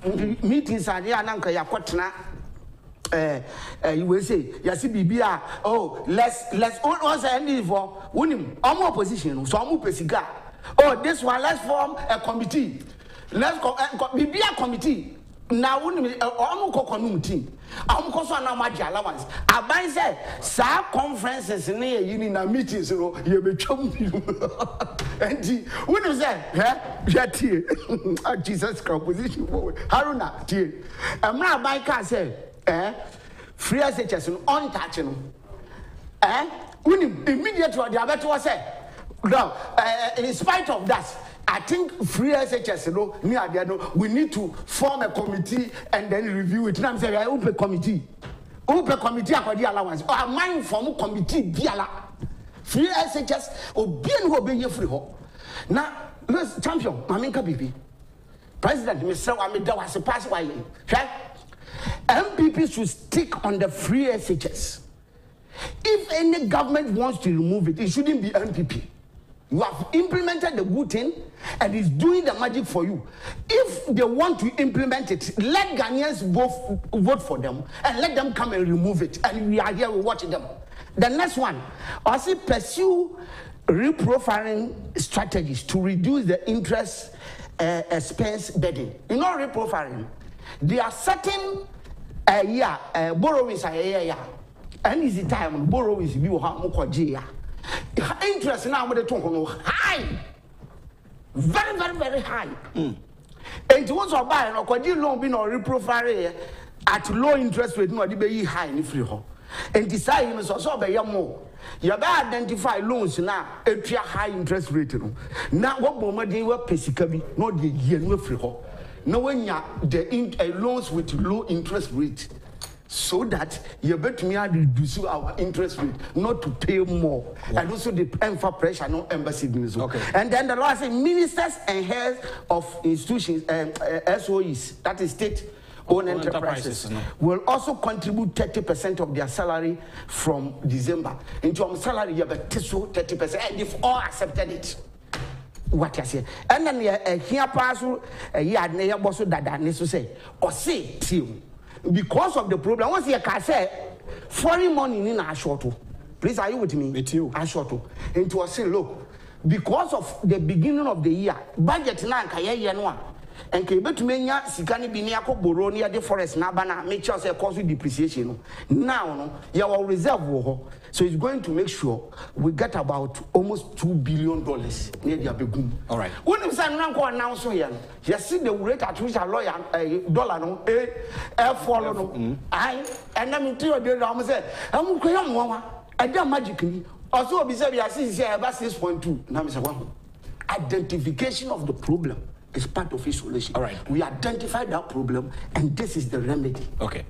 Meetings are there. Nanka ya kotna. Uh, uh, you will say, yes, B B R. Oh, let's let's also end it for winning. I'm more opposition, so I'm more oh, this one, let's form a committee. Let's go, we be a committee. Now, I'm going to committee. I'm going to my allowance. I buy say, some conferences in here, you need a meeting, so you be chummy. And the, when you say, yeah, Jesus Christ, position forward. Haruna, dear. I'm not buying car, say, eh, free as a chest, untouchable. Eh, when immediately, the other two say, now, uh, in spite of that, I think free S H S, you know, me and Diano, we need to form a committee and then review it. Now I'm saying, I open committee. Open committee, I call the allowance. Or I mind form committee, Biala. Free S H S, or being who be free ho. Now, let's champion, Maminka Bibi. President, Mister Amida was a pass by him. M P P should stick on the free S H S. If any government wants to remove it, it shouldn't be M P P. You have implemented the good thing and it's doing the magic for you. If they want to implement it, let Ghanaians both vote for them and let them come and remove it. And we are here, we watch them. The next one, also pursue reprofiling strategies to reduce the interest uh, expense burden. You know, reprofiling, there are certain uh, yeah, uh, borrowings are here, yeah. And is the time borrowings you have more jail. Interest now with the tongue high, very, very, very high. Mm. And to also buy an accordion loan being or reprofile at low interest rate, no, be high in free home. And decide you must also be more. You have identify loans now at high interest rate. Now, what moment they were basically not the year free home. No one the loans with low interest rate. So that you bet me to reduce our interest rate, not to pay more. Wow. And also the for pressure, no embassy. Okay. And then the law says ministers and heads of institutions, um, uh, S O Es, that is state-owned oh, enterprises, enterprises no. will also contribute thirty percent of their salary from December. Into our salary, you have a thirty percent, and if all accepted it. What I say. And then here pass, yeah, near Bosu Dada, Nesu say, or say, team. Because of the problem, once you can say, Foreign money in Ashoto. Please, are you with me? With you. Ashoto. And to say, look, because of the beginning of the year, budget na kaya yenwa. And kebe tumenya sikani biniako boroni ade forest na bana make sure say cause depreciation. Now no, your reserve wo. So it's going to make sure we get about almost two billion dollars near the abegum. All right. When we say nanko announce here, you see the rate at which a lawyer dollar no eh eh follow no. I and I'm three or the am say am ko ya mwa. I dey magic ni. Also we say we are see say about six point two. Now me say one. Identification of the problem is part of his solution. All right. We identified that problem, and this is the remedy. Okay.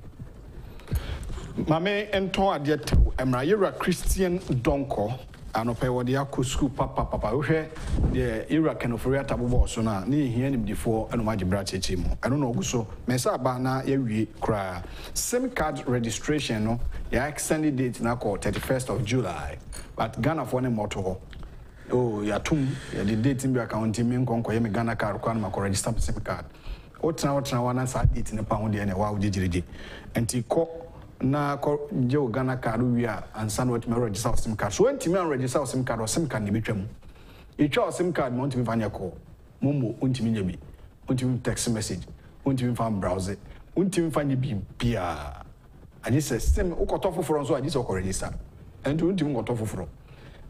Mame ento adiete emrayera Christian Donkor anope wodi akosku papa papa wohwe de era Ken Ofori-Atta bobo so na ne hia nim defo anomaje bracheche mu eno no oguso mesa ba na yawie kra SIM card registration no ya extended date na ko thirty-first of July but Ghana for ne moto. Oh, ya tum, ya the date in your account, you mean, conquer me Ghana card, can make a register card. What's now, what's now, one answer it in a pound, and a wow, did you and he call na call Joe Ghana card, we are, and son what my register SIM card. So when Timmy register SIM card or SIM card, you become. You chose SIM card, Monty Vania call, Momo, Untimini, Untim text message, Untim fan browser, Untim Fanny Beam, Pia. And he says, Sim, Okotofu for us, I just register. And to Untim Okotofu for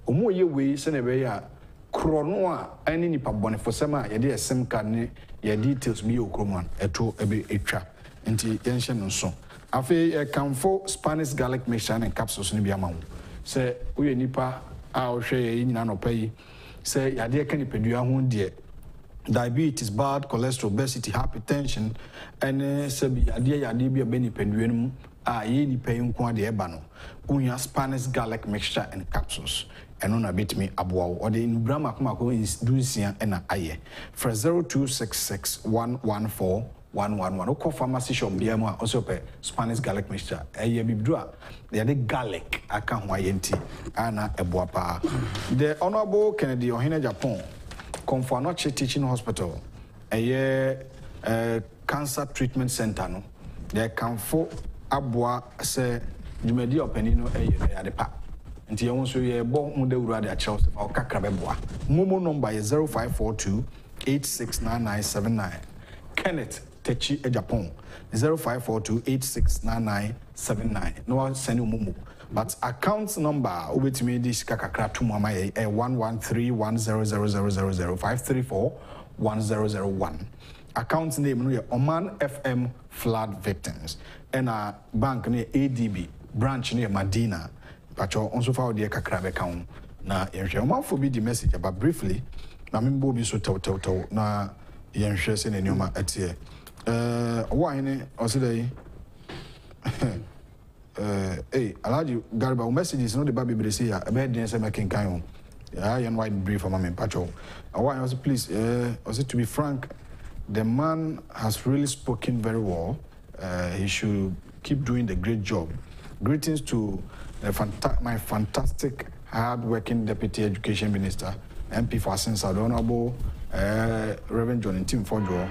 Omo ye we senebe ya kronoa ani nipa bonefosema ye de SIM card ne ye details mi okroman eto ebe etwa nti yenhye no so afi kanfo Spanish garlic mixture and capsules ne bia ma ho se we nipa a ohwe ye nyina no payi se ya de kanipedua ho de diabetes bad cholesterol obesity hypertension ene se bia de ya de bia benipedua num a ye nipa nko ade eba no unya Spanish garlic mixture and capsules. And on a bit me abwao or the Brahma Kumako is Dunsia and Aye. For zero two six six one one four one one one. Oko pharmacy shop B M A also pay Spanish garlic mixture. Aye Bibdua. They are the garlic Akan Wayenti Anna Ebuapa. The Honorable Kennedy Ohene Japon Konfuanochi Teaching Hospital. Aye cancer treatment center no. They can for abwa se Jumedi Openino Aye at the park. Nti ye wonso ye bo mude wura de a Chelsea fa okakrabe boa momo number is zero five four two eight six nine nine seven nine Kenneth Techi e Japan zero five four two eight six nine nine seven nine no send momo but account number obetime di sika kakra to mama ye one one three one zero zero zero zero five three four one zero zero one account name no ye Oman F M flood victims and a bank ne A D B branch ne Madina. But you also found the Kakrab account. Now, if your mouth forbid the message about briefly, Namimbo be so total, na young shares in a new man at here. Why in a Osile? Eh, allowed you Garba message is not the Baby Brescia, a bad dance making kind. I am white brief for Mammy Patrol. Why also, please, uh, also to be frank, the man has really spoken very well. Uh, he should keep doing the great job. Greetings to Fanta my fantastic, hard-working Deputy Education Minister, M P for Sinsa, Honorable uh, Reverend John Tim Fodro,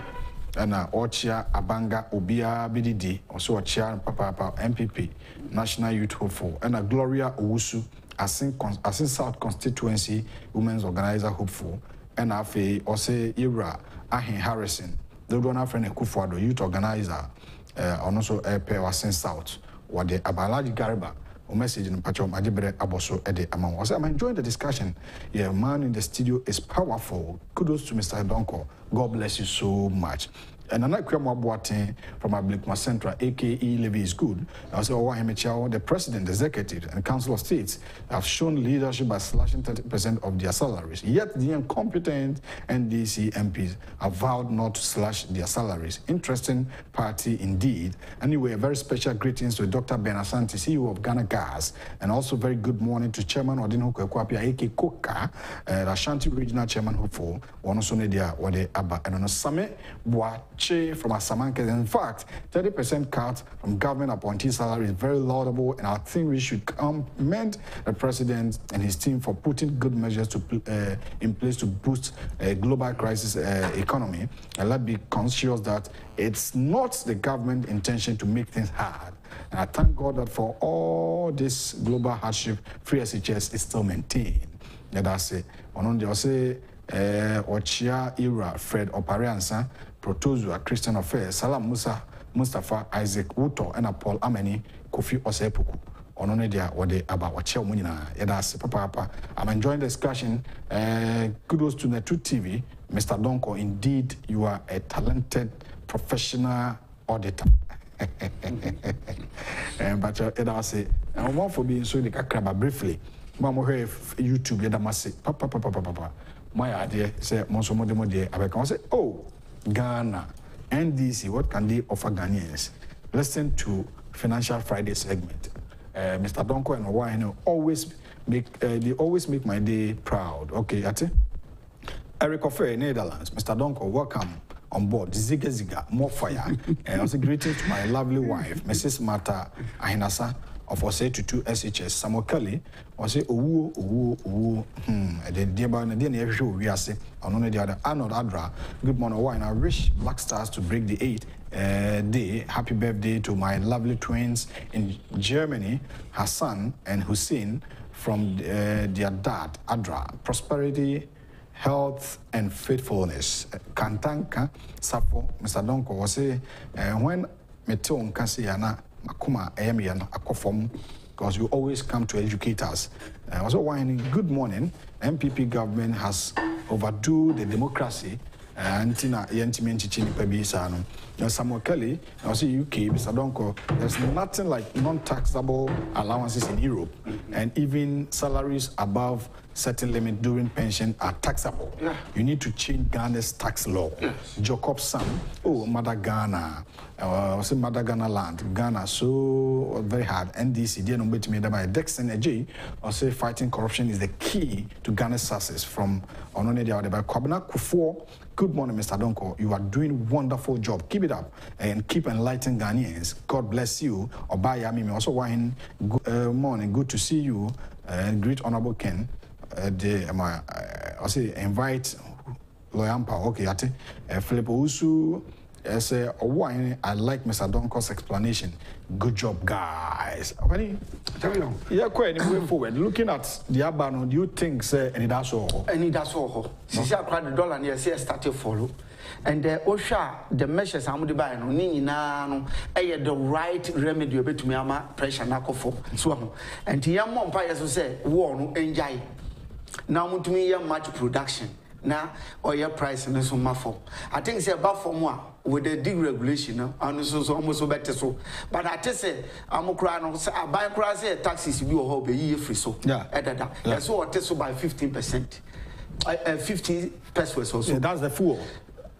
and uh, Ochia Abanga Obia B D D, also Ochia Papa M P P, National Youth Hopeful, and uh, Gloria Owusu, Asin Asin South Constituency Women's Organizer Hopeful, and Afe Ose Ira Ahin Harrison, the donor friend Akufo-Addo, Youth Organizer, uh, and also Ape Asin South, or the Abalaji Gariba. Message in Pachom Adibre Aboso Ede among us. I'm enjoying the discussion. Your man in the studio is powerful. Kudos to Mister Donkor. God bless you so much. And another Kwame Boateng from Ablikma Central, A K E Levy is good. Also, the president, executive, and council of states have shown leadership by slashing thirty percent of their salaries. Yet, the incompetent N D C M Ps have vowed not to slash their salaries. Interesting party indeed. Anyway, a very special greetings to Doctor Ben Asante, C E O of Ghana Gas, and also very good morning to Chairman Odin Kwapia, A K Koka, Ashanti Regional Chairman Hopeful, Wonosone Dia, Wade Abba, and on a summit, Boat. Che from Asamankes. In fact, thirty percent cut from government appointee salary is very laudable, and I think we should commend the president and his team for putting good measures to, uh, in place to boost a global crisis uh, economy. And let's be conscious that it's not the government intention to make things hard. And I thank God that for all this global hardship, free S H S is still maintained. And that's it. Uh, Ochia Ira, Fred Opariansa, Protozua, Christian Affair, Salam Musa, Mustafa, Isaac Wuto, and Paul Ameni, Kofi Osepuku, Ononedia, or the Abba Ochia Munina, Edas Papa. I'm enjoying the discussion. Uh, kudos to Net two T V. Mister Donkor, indeed, you are a talented professional auditor. um, but Edas, uh, and one for being so the Kakraba briefly. Mamma, YouTube, Yedamasi, Papa, Papa, Papa, Papa. My idea said, Monsieur Modemode, I can say, oh, Ghana, N D C, what can they offer Ghanaians? Listen to Financial Friday segment. Uh, Mister Donkor and Owano always make, uh, they always make my day proud. Okay, Ate. Eric Offer, Netherlands. Mister Donkor, welcome on board. Ziga Ziga, more fire. And also greetings to my lovely wife, Missus Mata Ahinasa. Of Osei to two S H S, Samuel Kelly, Osei Owu, Owu, Owu, hmm, the dear Barney, the near show, we are saying, and only the other, Arnold Adra, good morning, wine. I wish Black Stars to break the eight uh, day. Happy birthday to my lovely twins in Germany, Hassan and Hussein, from uh, their dad, Adra. Prosperity, health, and faithfulness. Kantanka, Sapo, Mister Donkor, Osei, when Meton Kasiana. Makuma Ayamian Akofom, because you always come to educate us. Uh, also, whining, good morning. N P P government has overdone the democracy. And Tina Yentimen Chichini Pebisano. Samuel Kelly, also U K, Mister Donkor, there's nothing like non-taxable allowances in Europe. And even salaries above certain limit during pension are taxable. Yeah. You need to change Ghana's tax law. Yes. Jacob Sam, oh, Mother Ghana. Uh, say Mother Ghana land. Ghana, so very hard. N D C, dear number to me, by Dex Energy, or say fighting corruption is the key to Ghana's success from Ononedia by Kwabena Kufuor. Good morning, Mister Donkor. You are doing a wonderful job. Keep it up and keep enlightening Ghanaians. God bless you. Obayami, also wine. Good morning. Good to see you. And greet Honorable Ken. I say invite Loyampa. Okay, Ate. Philip Owusu. I say wine. I like Mister Donkor's explanation. Good job, guys. Yeah, quite way forward. Looking at the Abano, do you think say any that's all? Any that's all. Since I cried the dollar and yes, yes, started follow. And the OSHA, the measures I'm going buy, no, no, the right remedy to me, I'm pressure knock for. So, and the young mom players will say, "War no enjoy." Now, to me, your much production now or your price and so much for. I think it's about for more with the deregulation, and so almost better so. But I just say, I'm crying, I buy crass taxes, you will be free so. Yeah, that's what I so by fifteen percent, fifty pesos or so. That's the fool.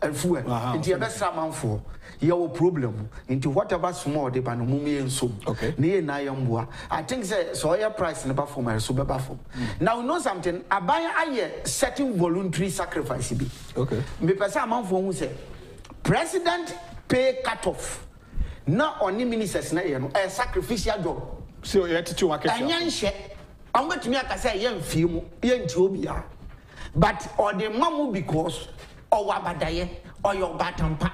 And fuel into your best amount for your problem into whatever small they ban mummy and so okay. I think the soya price in the bathroom are so bathroom. Now, know something, I buy a certain voluntary sacrifice. Okay, me person amount for who say president pay cut off, not only ministers, not a sacrificial job. So, you had to work at I'm going to make a say, young film, young Jobia, but or the mamu because. Or wabadaye or your batampa.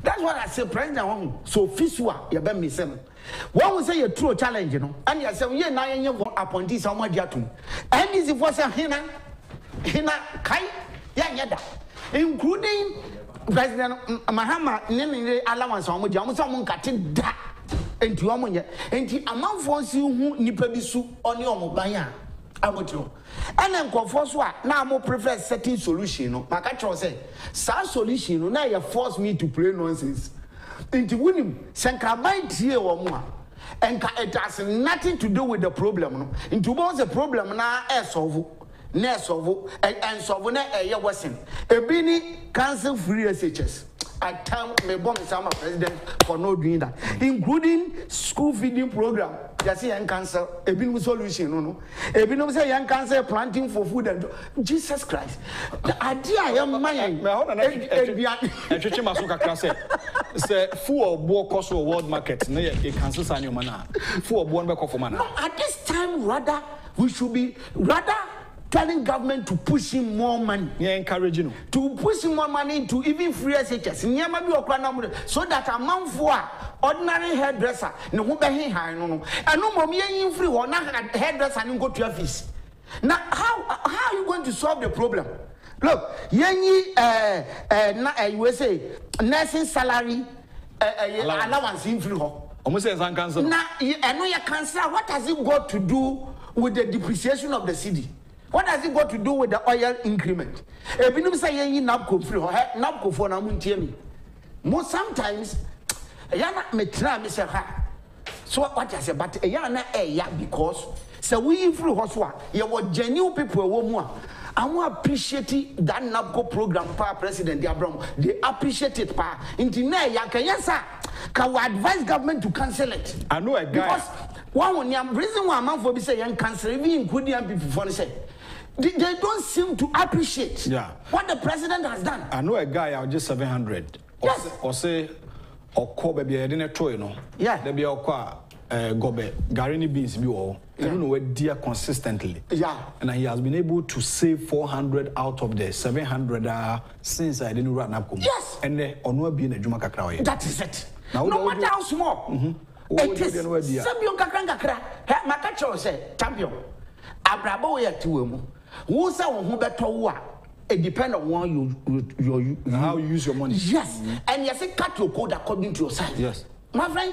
That's what I say, President. So Fiswa, you better miss him. What we say a true challenge, you know. And you say we are nine years appointee somewhere diatum. And this is for some hina, hina kai ya yada, including President Mahama. Nene allowance on which I'm someone cutting that into your money. And the amount for you ni nipebisu on your mobile. And then Confoswa, now more prefer certain solution. Macatro said, some solution, now you force me to play nonsense. Into winning, Sankabite here or more. And it has nothing to do with the problem. Into what's the problem now, as of Nesovo and Sovona, a year was in a bini cancer free S H S. I tell me bomb some president for not doing that, including school feeding program. Just young cancer, a bit of solution, no, no. A bit of young cancer planting for food and Jesus Christ. The idea I am mine. Say four board cost for world market. No, you cancel sign your mana. Four board back off mana. At this time, rather we should be rather telling government to push in more money. Yeah, encouraging them. To push in more money to even free S H S. So that among four ordinary hairdresser, no who be high no no. And no mommy in free or not hairdresser and go to your office. Now how how are you going to solve the problem? Look, yenyi uh, uh, na uh, you say nursing salary uh, uh, allowance in free ho. Almost as an cancer. Now I know your cancer. What has it got to do with the depreciation of the city? What has it got to do with the oil increment? Ebinum say yenyi napko free ho. Napko for na muntie mi. Mo sometimes yana metra me say ha. So what has it but yana eya because say we free ho so you were genuine people wo mu a. I want appreciate that NAPCO program pa President Diabram. They appreciate it pa. Until now, yes sir, can we advise government to cancel it? I know a guy. Because one reason why I'm for be say young cancel even including people for say. They, they don't seem to appreciate yeah. what the president has done. I know a guy out just seven hundred. Yes. Or say or call baby I didn't throw you know. Yeah. They be a Uh, Gobe, Garini beans, be all. I don't know where dear consistently. Yeah. And he has been able to save four hundred out of the seven hundred uh, since I didn't run up. Yes. And then, on what being a Jumaka Krawe. That is it. Now, no matter how small. Mm-hmm. It is. Samuel Kakra, Makacho said, champion. Abrabo Yatuemu. Who's our Hubatoa? It depends on how you, you, you, you, how you use your money. Yes. Mm-hmm. And you say, cut your code according to your size. Yes. My friend.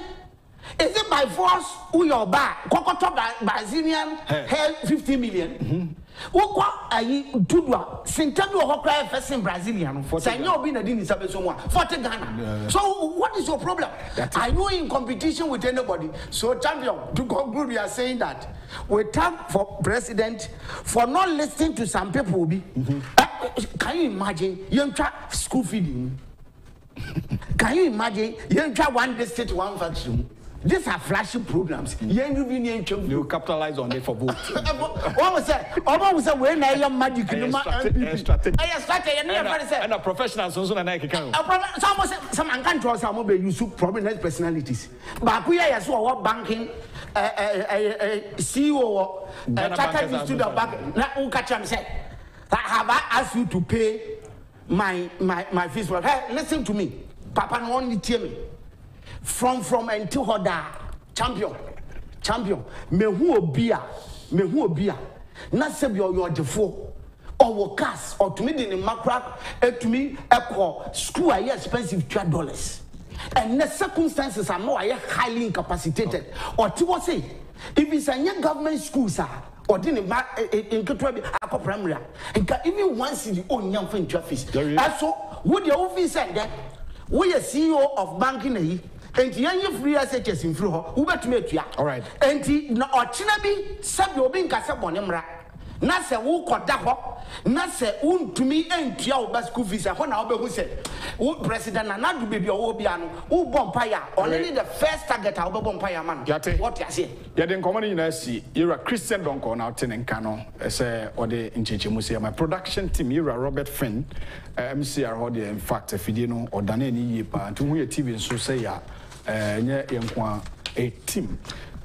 Is it by force who your buy? Kokoto Brazilian held fifty million. Who are you to do? Centennial Hokra first in Brazilian. Senor Binadin is about forty Ghana. So, what is your problem? Are you in competition with anybody? So, champion, to conclude, we are saying that we thank for president for not listening to some people. Mm-hmm. uh, can you imagine? You try school feeding. Can you imagine? You try one district, one faction. These are flashing programs. Mm-hmm. You capitalize on it for both. What was that? What was that? When I am magic, you know, I started. I started. And a professional, so I can. Some I can draw some of the prominent personalities. But we are so banking. C E O, chartered student bank. Now, who catch him say, "Have I asked you to pay my my my fees?" Well, hey, listen to me, Papa. No only tell me. From from until Hoda champion, champion. Me who obia, me who obia. Not say you are the fool or cast or to me the macra. To me, a school are expensive twelve dollars, and the circumstances are more highly incapacitated. Or to what say? If it's a young government school, sir, or didn't matter in Katrabi Ako primary, and even once in the own young friend office. So, would your office and that we are C E O of banking? And you free S H S in Fru, who bet me to ya. All right. And no or Chinabi, Sabobin Casabonimra. Nasa who caught that hop, Nasa wound to me and Tiao Basco Visa, one hour who said, "Would President Nana be your Obiano, who bompire, only the first target of the bompire man?" Yate, what you say? Yaden Comedy University, you're a Christian Donkor now, Tin and Cano, as a or the Inchichi Museum. My production team, you're a Robert Finn, M C R Hody, in fact, Fidino or Daneni Yipa, and to me a T V and so say ya. Uh, a team.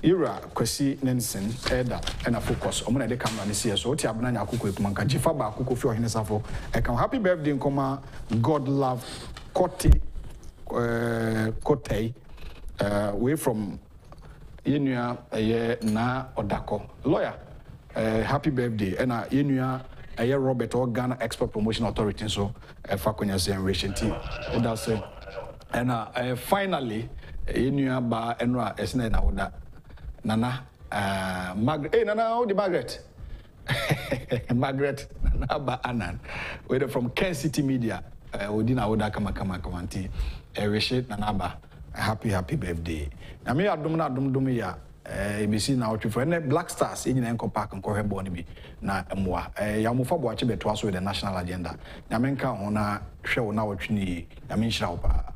Ira Kwesi Nensen Eda and a focus. I'm gonna come and see us. So Tiabana Kukumanka Chifaba Kuku for Hinesafo. I come happy birthday in Koma. God love Kote uh Kote uh way from Yenua Aye Na Odako. Lawyer. Uh happy birthday and a Yenua Aye Robert or Ghana Export Promotion Authority. So a Fakunya generation team. And that's it. And uh finally Yenua Ba Enra Esne na Oda. Nana, uh, Margaret. Hey, Nana, how the Margaret? Margaret, Nana Ba Anan. We're from Ken City Media. Odina Oda Kama Kama Kamanti. Ereshit Nana Ba. Happy, happy birthday. Nami Adum na Adum Dumiya. eh be see now for Black Stars in Enko Park and Kohe Bonibi na Mwa. Eh Yamufa Boachi Betwaso with the national agenda. Nyamenka ona show now chini Yamin Shraupa.